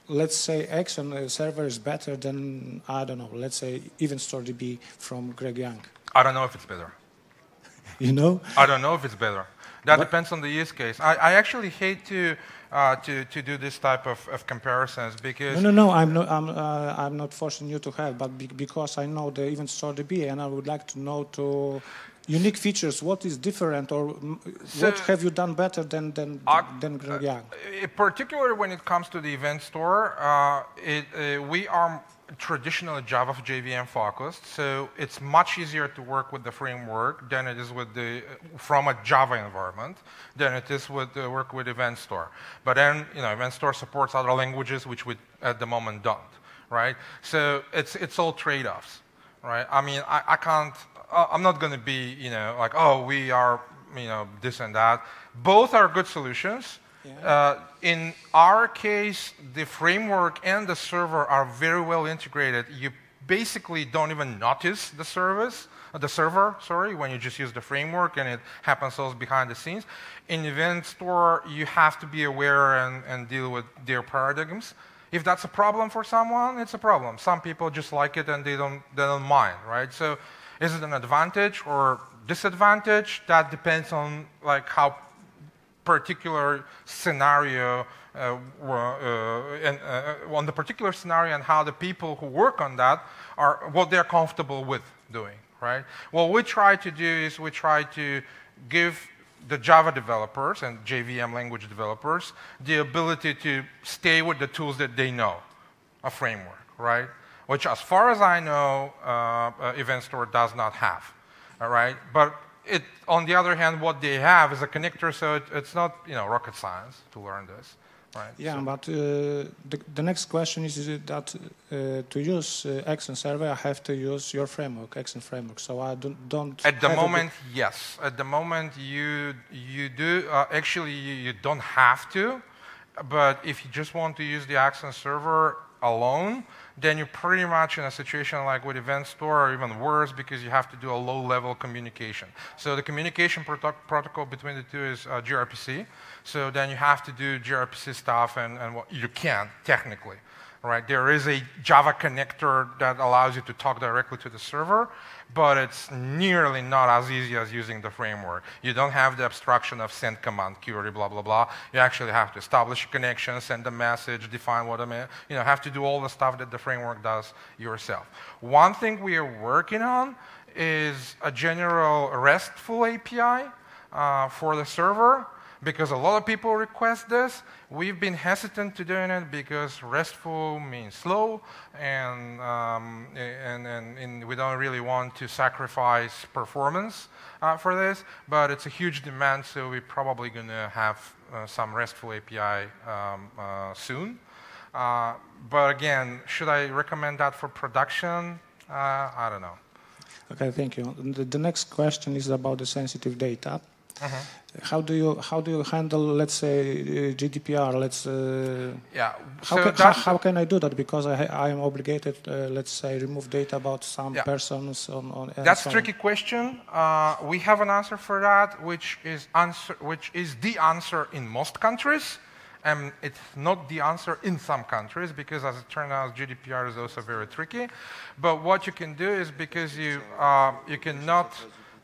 let's say, Axon Server is better than, I don't know, let's say EventStoreDB from Greg Young? I don't know if it's better. You know? I don't know if it's better. That what? Depends on the use case. I, I actually hate to, uh, to to do this type of, of comparisons because no, no, no. I'm not. I'm. Uh, I'm not forcing you to have, but be, because I know the EventStoreDB, and I would like to know to unique features. What is different, or so what have you done better than than uh, than Greg Young? Uh, particularly when it comes to the event store, uh, it, uh, we are traditionally Java J V M focused, so it's much easier to work with the framework than it is with the from a Java environment than it is with the work with event store. But then you know event store supports other languages which we at the moment don't, right? So it's it's all trade-offs, right? I mean I, I can't I'm not going to be you know like oh we are you know this and that. Both are good solutions. Yeah. Uh, in our case, the framework and the server are very well integrated. You basically don't even notice the service, the server, sorry, when you just use the framework, and it happens all behind the scenes. In event store, you have to be aware and, and deal with their paradigms. If that's a problem for someone, it's a problem. Some people just like it and they don't, they don't mind, right? So, is it an advantage or disadvantage? That depends on like how particular scenario uh, uh, and, uh, on the particular scenario and how the people who work on that are what they're comfortable with doing, right? What we try to do is we try to give the Java developers and J V M language developers the ability to stay with the tools that they know, a framework, right? Which as far as I know, uh, Event Store does not have, all right? But It, on the other hand, what they have is a connector, so it, it's not you know rocket science to learn this, right? Yeah, so. But uh, the, the next question is, is that uh, to use uh, Axon Server, I have to use your framework, Axon Framework. So I don't. don't At the moment, yes. At the moment, you you do uh, actually you, you don't have to, but if you just want to use the Axon Server alone, then you're pretty much in a situation like with Event Store, or even worse, because you have to do a low-level communication. So the communication proto protocol between the two is uh, gRPC. So then you have to do gRPC stuff, and, and well, you can technically, right? There is a Java connector that allows you to talk directly to the server, but it's nearly not as easy as using the framework. You don't have the abstraction of send command query, blah, blah, blah. You actually have to establish a connection, send a message, define what I mean, you know, have to do all the stuff that the framework does yourself. One thing we are working on is a general RESTful A P I uh, for the server, because a lot of people request this. We've been hesitant to doing it because RESTful means slow, and, um, and, and, and we don't really want to sacrifice performance uh, for this, but it's a huge demand, so we're probably going to have uh, some RESTful A P I um, uh, soon. Uh, but again, should I recommend that for production? Uh, I don't know. Okay, thank you. The, the next question is about the sensitive data. Mm-hmm. How do you how do you handle, let's say, uh, G D P R? Let's uh, yeah. So how, can, how, how can I do that? Because I I am obligated, uh, let's say, remove data about some yeah. persons on. on That's a tricky question. Uh, we have an answer for that, which is answer which is the answer in most countries, and it's not the answer in some countries because, as it turned out, G D P R is also very tricky. But what you can do is because you uh, you cannot.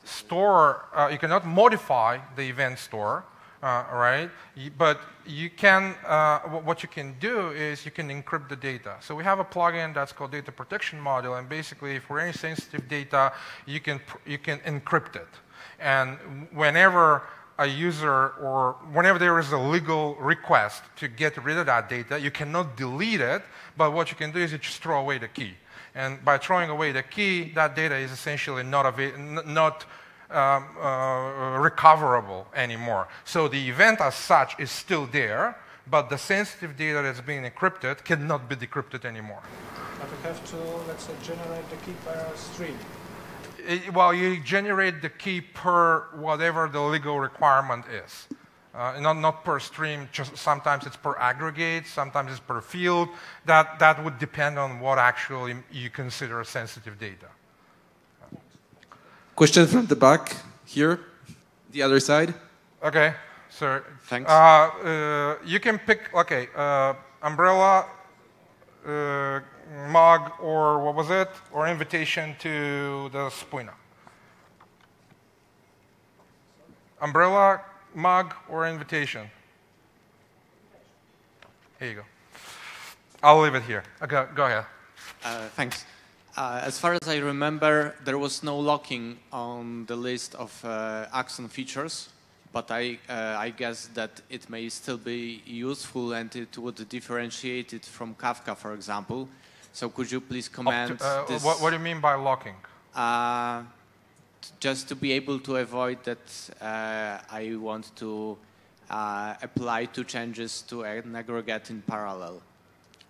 Store, uh, you cannot modify the event store, uh, right? But you can, uh, what you can do is you can encrypt the data. So we have a plugin that's called Data Protection Module, and basically, if for any sensitive data, you can you can encrypt it. And whenever a user or whenever there is a legal request to get rid of that data, you cannot delete it. But what you can do is you just throw away the key. And by throwing away the key, that data is essentially not not um, uh, recoverable anymore. So the event as such is still there, but the sensitive data that's being encrypted cannot be decrypted anymore. But we have to, let's say, generate the key per stream. It, well, you generate the key per whatever the legal requirement is. Uh, not, not per stream, just sometimes it's per aggregate, sometimes it's per field. That, that would depend on what actually you consider sensitive data. Question from the back here, the other side. Okay, sir. Thanks. Uh, uh, you can pick, okay, uh, umbrella, uh, mug, or what was it? Or invitation to the Spuna. Umbrella, mug, or invitation? Here you go. I'll leave it here. Okay, go ahead. Uh, thanks. Uh, as far as I remember, there was no locking on the list of uh, Axon features, but I, uh, I guess that it may still be useful and it would differentiate it from Kafka, for example. So could you please comment? Uh, this? What, what do you mean by locking? Uh, Just to be able to avoid that, uh, I want to uh, apply two changes to an aggregate in parallel.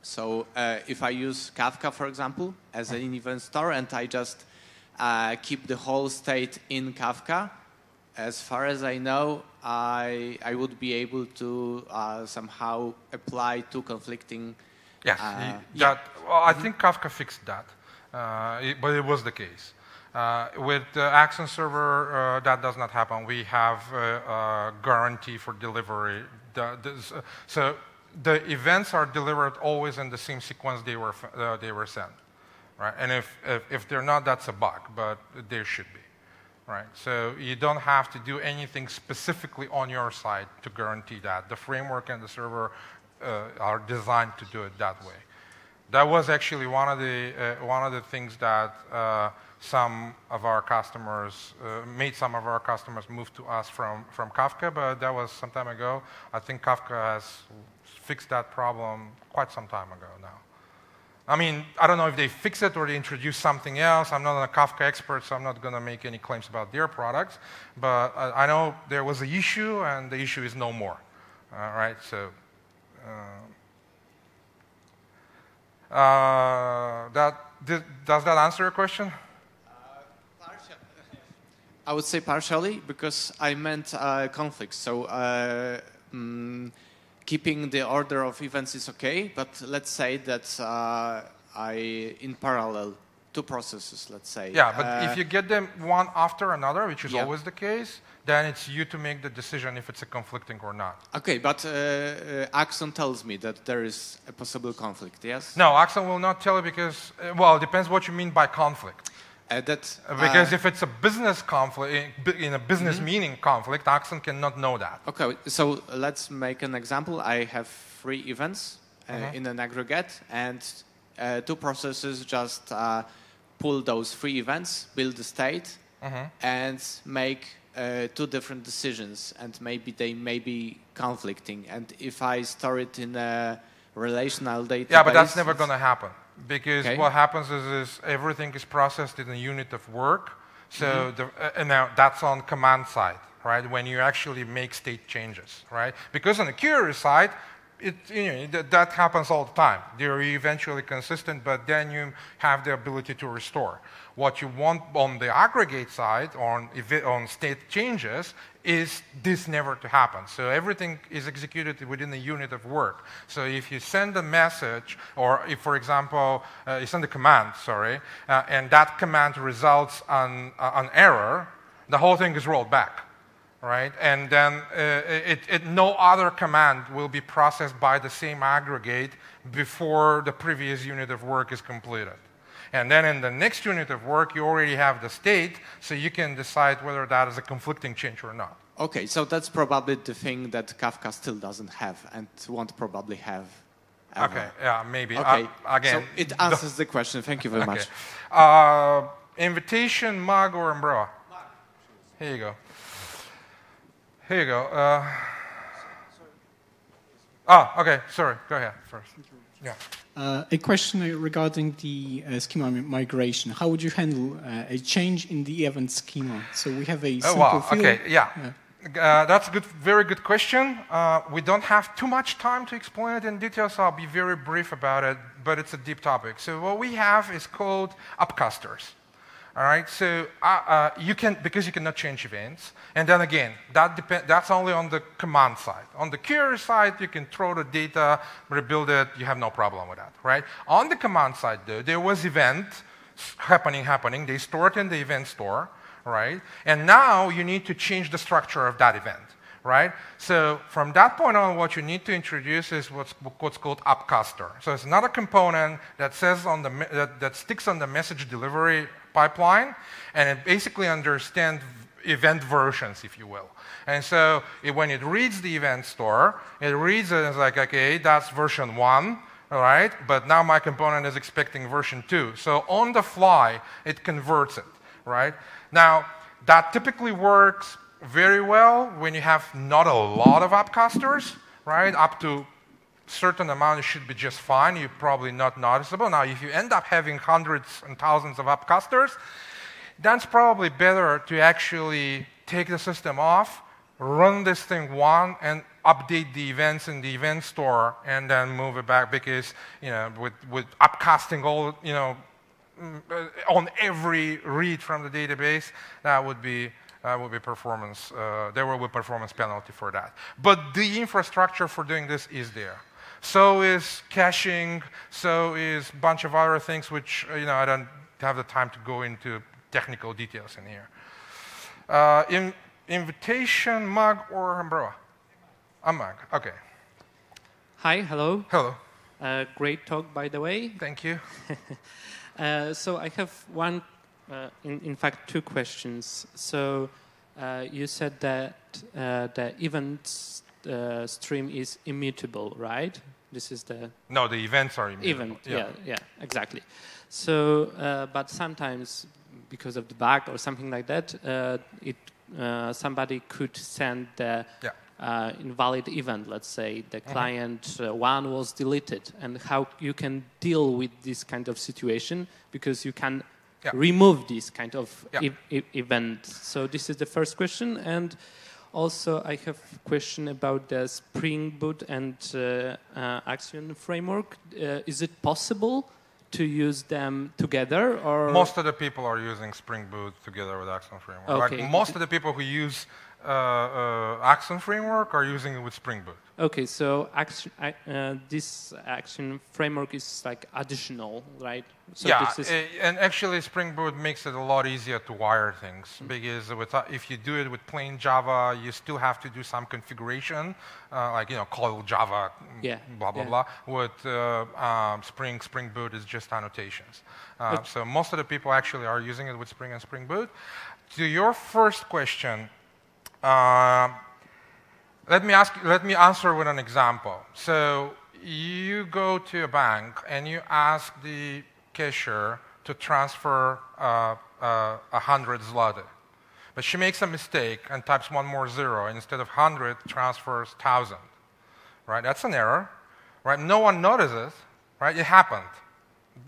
So uh, if I use Kafka, for example, as an event store, and I just uh, keep the whole state in Kafka, as far as I know, I, I would be able to uh, somehow apply two conflicting... Yes, uh, yeah. that, well, I think Kafka fixed that, uh, it, but it was the case. Uh, with the Axon server, uh, that does not happen. We have uh, a guarantee for delivery. The, this, uh, so the events are delivered always in the same sequence they were uh, they were sent, right? And if, if if they're not, that's a bug, but they should be, right? So you don't have to do anything specifically on your side to guarantee that. The framework and the server uh, are designed to do it that way. That was actually one of the uh, one of the things that. Uh, Some of our customers uh, made some of our customers move to us from from Kafka, but that was some time ago. I think Kafka has fixed that problem quite some time ago now. I mean, I don't know if they fix it or they introduce something else. I'm not a Kafka expert, so I'm not going to make any claims about their products. But I, I know there was an issue, and the issue is no more. All right, so. Uh, uh, that did, does that answer your question? I would say partially, because I meant uh, conflicts. So uh, mm, keeping the order of events is okay, but let's say that uh, I, in parallel, two processes, let's say. Yeah, but uh, if you get them one after another, which is yeah. always the case, then it's you to make the decision if it's a conflicting or not. Okay, but uh, uh, Axon tells me that there is a possible conflict, yes? No, Axon will not tell you because, uh, well, it depends what you mean by conflict. Uh, that, uh, because if it's a business conflict, in a business mm-hmm. meaning conflict, Axon cannot know that. Okay, so let's make an example. I have three events uh, mm-hmm. in an aggregate, and uh, two processes just uh, pull those three events, build the state, mm-hmm. and make uh, two different decisions, and maybe they may be conflicting. And if I store it in a relational database... Yeah, but that's never going to happen. Because okay. what happens is, is everything is processed in a unit of work. So mm-hmm. the, uh, now that's on command side, right? When you actually make state changes, right? Because on the Q R S side, It, you know, that, that happens all the time. They're eventually consistent, but then you have the ability to restore. What you want on the aggregate side, on, on state changes, is this never to happen. So everything is executed within a unit of work. So if you send a message, or if, for example, uh, you send a command, sorry, uh, and that command results on an error, the whole thing is rolled back. Right? And then uh, it, it, no other command will be processed by the same aggregate before the previous unit of work is completed. And then in the next unit of work, you already have the state, so you can decide whether that is a conflicting change or not. Okay, so that's probably the thing that Kafka still doesn't have and won't probably have. Ever. Okay, yeah, maybe. Okay, uh, again, so it answers the, the question. Thank you very okay. much. Uh, invitation, Mag or Umbrella? Mag. Here you go. Here you go. Uh, oh, okay. Sorry. Go ahead first. Yeah. Uh, a question regarding the uh, schema migration. How would you handle uh, a change in the event schema? So we have a simple oh, wow. field. Okay. Yeah. yeah. Uh, that's a good, very good question. Uh, we don't have too much time to explain it in detail, so I'll be very brief about it. But it's a deep topic. So what we have is called upcasters. All right, so uh, uh, you can, because you cannot change events, and then again, that depend, that's only on the command side. On the query side, you can throw the data, rebuild it, you have no problem with that, right? On the command side, though, there was event happening, happening, they store it in the event store, right? And now you need to change the structure of that event, right? So from that point on, what you need to introduce is what's, what's called upcaster. So it's another component that, says on the, that, that sticks on the message delivery pipeline, and it basically understands event versions, if you will. And so it, when it reads the event store, it reads it as like, okay, that's version one, all right, but now my component is expecting version two. So on the fly, it converts it, right? Now, that typically works very well when you have not a lot of upcasters, right, up to certain amount, it should be just fine. You're probably not noticeable. Now, if you end up having hundreds and thousands of upcasters, that's probably better to actually take the system off, run this thing one, and update the events in the event store, and then move it back. Because you know, with with upcasting all, you know, on every read from the database, that would be. Uh, will be performance, uh, there will be performance penalty for that. But the infrastructure for doing this is there. So is caching, so is a bunch of other things which, you know, I don't have the time to go into technical details in here. Uh, in, invitation, Mag or Umbrella? A Mag, okay. Hi, hello. Hello. Uh, great talk, by the way. Thank you. uh, so I have one Uh, in, in fact, two questions. So uh, you said that uh, the event uh, stream is immutable, right? This is the... No, the events are immutable. Event, yeah, yeah, yeah exactly. So, uh, but sometimes because of the bug or something like that, uh, it uh, somebody could send the yeah. uh, invalid event, let's say. The mm-hmm. client uh, one was deleted. And how you can deal with this kind of situation, because you can... Yeah. remove this kind of yeah. e e event. So this is the first question. And also I have a question about the Spring Boot and uh, uh, Axon framework. Uh, is it possible to use them together? Or most of the people are using Spring Boot together with Axon framework. Okay. Like most of the people who use uh, uh, Axon framework are using it with Spring Boot. Okay, so action, uh, this Axon framework is like additional, right? So yeah, this is and actually Spring Boot makes it a lot easier to wire things mm-hmm. because with, uh, if you do it with plain Java, you still have to do some configuration, uh, like you know, call Java, yeah. blah blah yeah. blah. With uh, um, Spring, Spring Boot is just annotations. Uh, okay. So most of the people actually are using it with Spring and Spring Boot. To your first question. Uh, Let me, ask, let me answer with an example. So you go to a bank and you ask the cashier to transfer uh, uh, one hundred zloty. But she makes a mistake and types one more zero. Instead of one hundred, transfers one thousand. Right? That's an error. Right? No one notices. Right? It happened.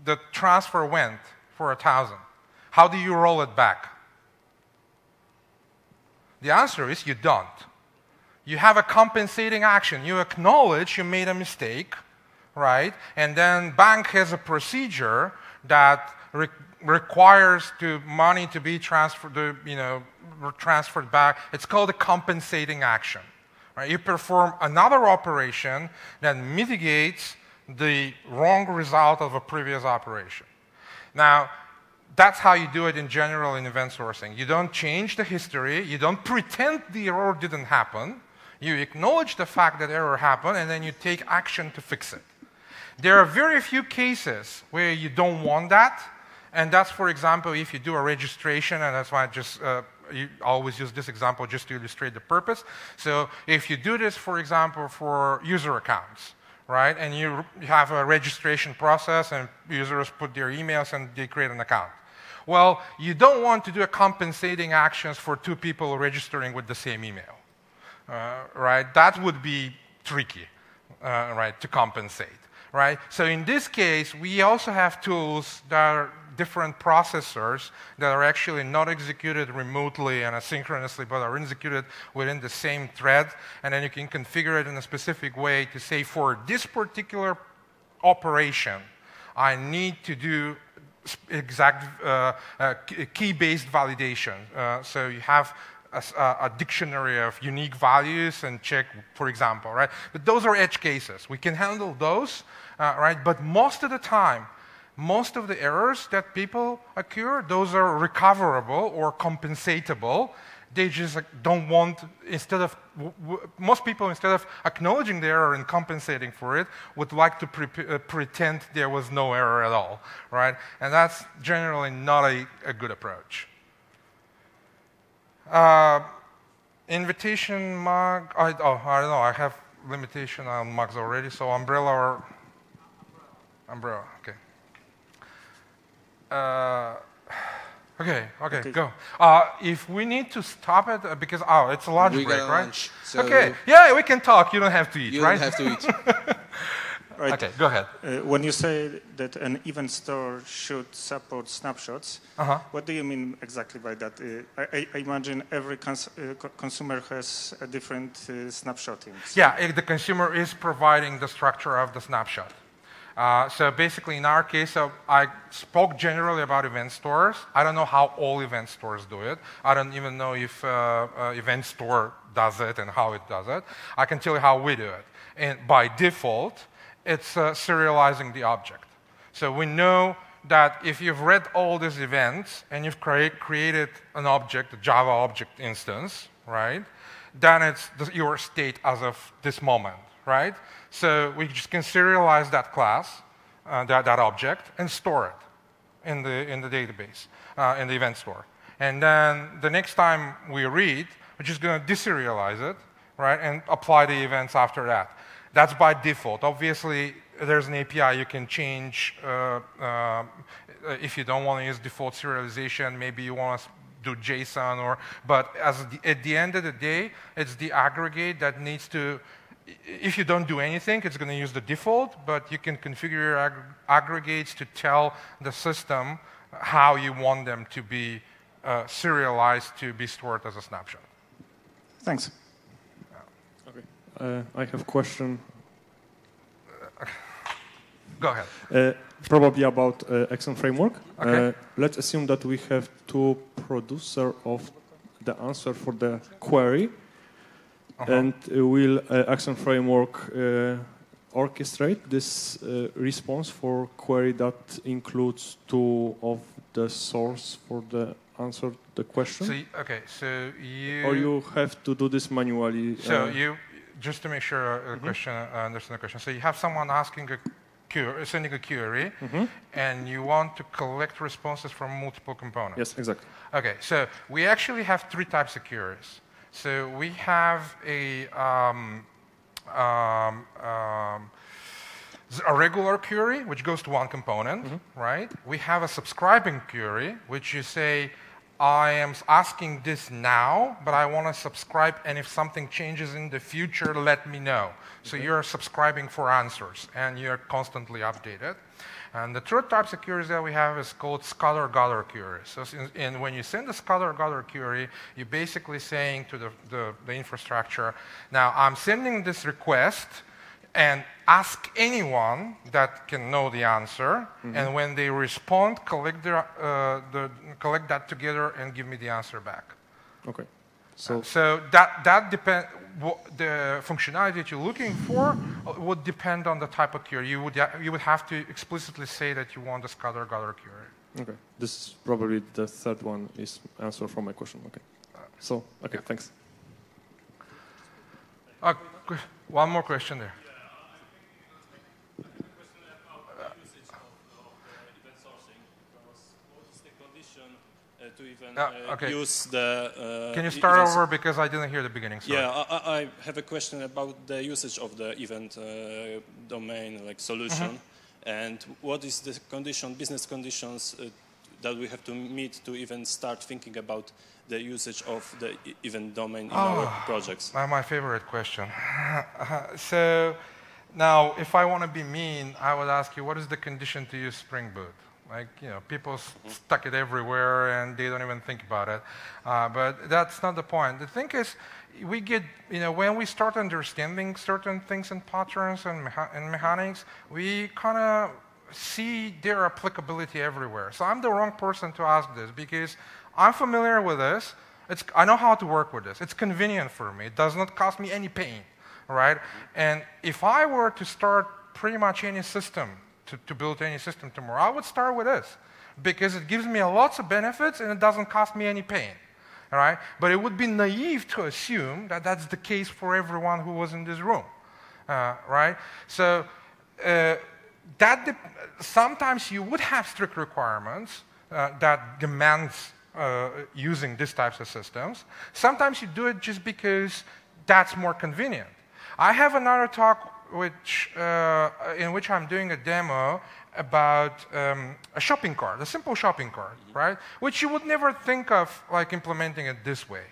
The transfer went for one thousand. How do you roll it back? The answer is you don't. You have a compensating action. You acknowledge you made a mistake, right? And then bank has a procedure that re requires the money to be transferred, you know, transferred back. It's called a compensating action. Right? You perform another operation that mitigates the wrong result of a previous operation. Now, that's how you do it in general in event sourcing. You don't change the history. You don't pretend the error didn't happen. You acknowledge the fact that error happened, and then you take action to fix it. There are very few cases where you don't want that, and that's, for example, if you do a registration, and that's why I just uh, you always use this example just to illustrate the purpose. So if you do this, for example, for user accounts, right, and you have a registration process, and users put their emails, and they create an account. Well, you don't want to do a compensating actions for two people registering with the same email, uh, right? That would be tricky, uh, right, to compensate, right? So in this case, we also have tools that are different processors that are actually not executed remotely and asynchronously, but are executed within the same thread, and then you can configure it in a specific way to say, for this particular operation, I need to do exact uh, uh, key-based validation. Uh, so you have a, a dictionary of unique values and check, for example, right? But those are edge cases. We can handle those, uh, right? But most of the time, most of the errors that people occur, those are recoverable or compensatable. They just don't want, instead of, most people, instead of acknowledging the error and compensating for it, would like to pre uh, pretend there was no error at all, right? And that's generally not a, a good approach. Uh, invitation mug, I, oh, I don't know, I have limitation on mugs already, so umbrella or, umbrella, okay. Uh, Okay, okay, okay, go. Uh, if we need to stop it, uh, because, oh, it's a lunch we break, right? Lunch, so okay, yeah, we can talk. You don't have to eat, you right? You don't have to eat. Right. Okay, go ahead. Uh, when you say that an event store should support snapshots, uh-huh. what do you mean exactly by that? Uh, I, I imagine every cons uh, co consumer has a different uh, snapshotting. So. Yeah, the consumer is providing the structure of the snapshot. Uh, so basically, in our case, uh, I spoke generally about event stores. I don't know how all event stores do it. I don't even know if uh, uh, event store does it and how it does it. I can tell you how we do it. And by default, it's uh, serializing the object. So we know that if you've read all these events and you've cre created an object, a Java object instance, right? Then it's the, your state as of this moment. Right? So we just can serialize that class, uh, that, that object, and store it in the, in the database, uh, in the event store. And then the next time we read, we're just going to deserialize it, right, and apply the events after that. That's by default. Obviously, there's an A P I you can change uh, uh, if you don't want to use default serialization. Maybe you want to do JSON, or, but as the, at the end of the day, it's the aggregate that needs to. If you don't do anything, it's going to use the default, but you can configure your ag aggregates to tell the system how you want them to be uh, serialized to be stored as a snapshot. Thanks. Yeah. Okay. Uh, I have a question. Uh, go ahead. Uh, probably about uh, Axon Framework. Okay. Uh, let's assume that we have two producers of the answer for the query. Uh-huh. And uh, will uh, Axon Framework uh, orchestrate this uh, response for query that includes two of the source for the answer to the question? So you, okay, so you... Or you have to do this manually? So uh, you, just to make sure I uh, mm-hmm. uh, understand the question, so you have someone asking a query, sending a query, mm-hmm. and you want to collect responses from multiple components? Yes, exactly. Okay, so we actually have three types of queries. So we have a, um, um, um, a regular query, which goes to one component, mm-hmm. right? We have a subscribing query, which you say, I am asking this now, but I want to subscribe, and if something changes in the future, let me know. So okay. You're subscribing for answers, and you're constantly updated. And the third type of queries that we have is called scholar-gatherer queries. So in, in, when you send a scholar-gatherer query, you're basically saying to the, the, the infrastructure, now I'm sending this request, and ask anyone that can know the answer, mm-hmm. and when they respond, collect, their, uh, the, collect that together and give me the answer back. Okay. So, uh, so that, that depend, the functionality that you're looking for would depend on the type of query. You would, you would have to explicitly say that you want a scholar-gatherer query. Okay. This is probably the third one is answer for my question. Okay. So, okay, yeah. Thanks. Uh, one more question there. To even uh, okay. use the... Uh, Can you start events? over because I didn't hear the beginning? Sorry. Yeah, I, I have a question about the usage of the event uh, domain like solution, mm-hmm. and what is the condition, business conditions uh, that we have to meet to even start thinking about the usage of the event domain in oh, our projects? My favorite question. So now, if I want to be mean, I would ask you, what is the condition to use Spring Boot? Like, you know, people stuck it everywhere and they don't even think about it. Uh, but that's not the point. The thing is, we get, you know, when we start understanding certain things and patterns and, mecha and mechanics, we kind of see their applicability everywhere. So I'm the wrong person to ask this because I'm familiar with this. It's, I know how to work with this. It's convenient for me. It does not cause me any pain, right? And if I were to start pretty much any system, To, to build any system tomorrow, I would start with this because it gives me lots of benefits and it doesn't cost me any pain, all right? But it would be naive to assume that that's the case for everyone who was in this room, uh, right? So uh, that sometimes you would have strict requirements uh, that demands uh, using these types of systems. Sometimes you do it just because that's more convenient. I have another talk Which, uh, in which I'm doing a demo about um, a shopping cart, a simple shopping cart, right? Which you would never think of like implementing it this way,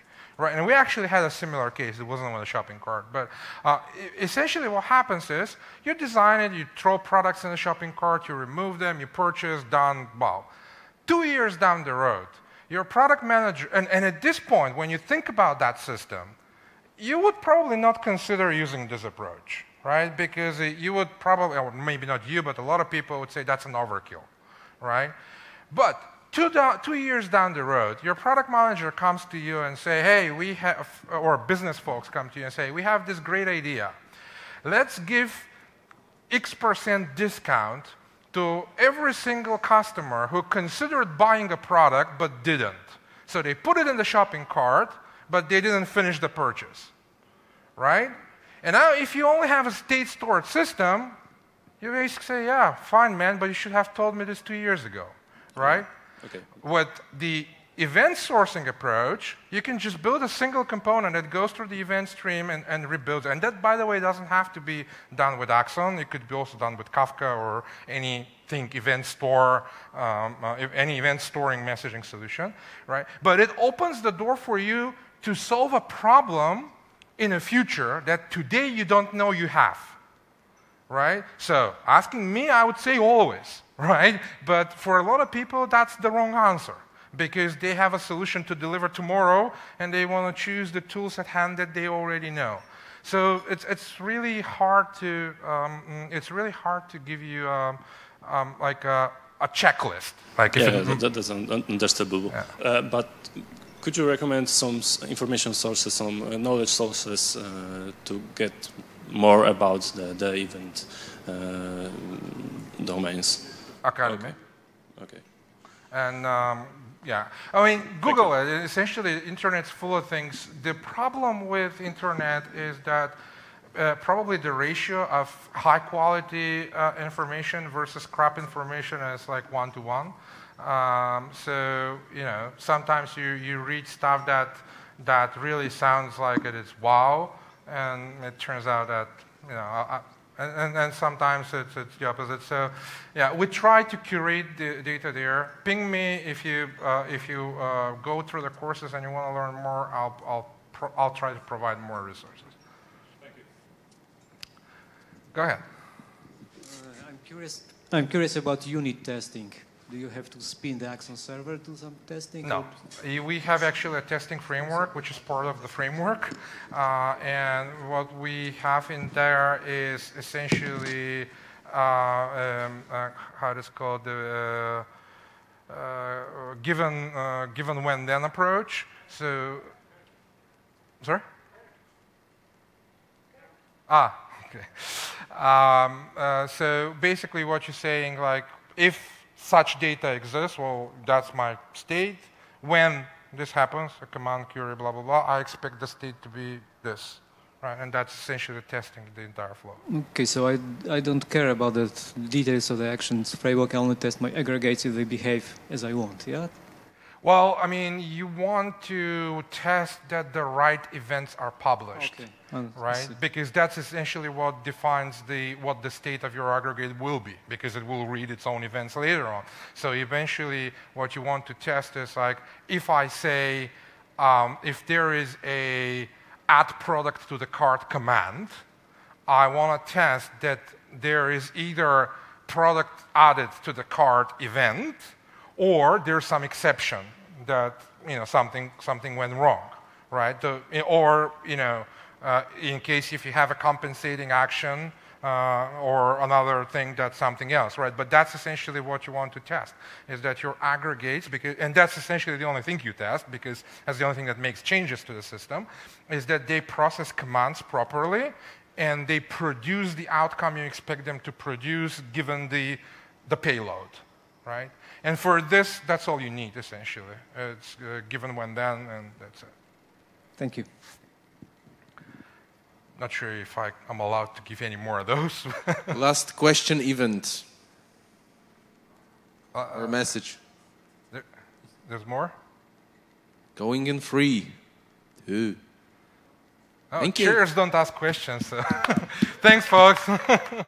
right? And we actually had a similar case. It wasn't with a shopping cart, but uh, essentially what happens is you design it, you throw products in the shopping cart, you remove them, you purchase, done, wow. Two years down the road, your product manager, and, and at this point, when you think about that system, you would probably not consider using this approach. Right? Because you would probably, or maybe not you, but a lot of people would say that's an overkill, right? But two, down, two years down the road, your product manager comes to you and say, hey, we have, or business folks come to you and say, we have this great idea. Let's give X percent discount to every single customer who considered buying a product but didn't. So they put it in the shopping cart, but they didn't finish the purchase, right? And now if you only have a state-stored system, you basically say, yeah, fine, man, but you should have told me this two years ago, right? Okay. With the event sourcing approach, you can just build a single component that goes through the event stream and, and rebuilds. And that, by the way, doesn't have to be done with Axon. It could be also done with Kafka or anything event store, um, uh, any event storing messaging solution, right? But it opens the door for you to solve a problem in a future that today you don't know you have, right? So asking me, I would say always, right? But for a lot of people, that's the wrong answer because they have a solution to deliver tomorrow and they want to choose the tools at hand that they already know. So it's, it's really hard to, um, it's really hard to give you um, um, like a, a checklist. Like yeah, if it, that is understandable. Yeah. Uh, but could you recommend some information sources, some knowledge sources uh, to get more about the, the event uh, domains? Academy. Okay. Okay. And um, yeah, I mean, Google it. Essentially, the internet's full of things. The problem with internet is that uh, probably the ratio of high quality uh, information versus crap information is like one to one. Um, so, you know, sometimes you, you read stuff that, that really sounds like it is wow, and it turns out that, you know, I, and, and, and sometimes it's, it's the opposite. So, yeah, we try to curate the data there. Ping me if you, uh, if you uh, go through the courses and you want to learn more, I'll, I'll, pro I'll try to provide more resources. Thank you. Go ahead. Uh, I'm curious. I'm curious about unit testing. Do you have to spin the Axon server to some testing? No. We have actually a testing framework, which is part of the framework. Uh, and what we have in there is essentially, uh, um, uh, how it is called, the uh, uh, given, uh, given when then approach. So, sorry? Ah, okay. Um, uh, so basically what you're saying, like, if such data exists, well, that's my state. When this happens, a command query, blah, blah, blah, I expect the state to be this, right? And that's essentially testing the entire flow. Okay, so I, I don't care about the details of the actions framework. I only test my aggregates if they behave as I want, yeah? Well, I mean, you want to test that the right events are published, okay. Right? Because that's essentially what defines the, what the state of your aggregate will be, because it will read its own events later on. So eventually, what you want to test is like, if I say, um, if there is a add product to the cart command, I want to test that there is either product added to the cart event, or there's some exception that, you know, something, something went wrong, right? The, or, you know, uh, in case if you have a compensating action uh, or another thing, that's something else, right? But that's essentially what you want to test, is that your aggregates, because, and that's essentially the only thing you test, because that's the only thing that makes changes to the system, is that they process commands properly and they produce the outcome you expect them to produce given the, the payload, right? And for this, that's all you need, essentially. It's uh, given when then, and that's it. Thank you. Not sure if I, I'm allowed to give any more of those. Last question, event. Uh, or a message. There, there's more? Going in free. Ooh. Oh, Thank cheers you. Don't ask questions. So. Thanks, folks.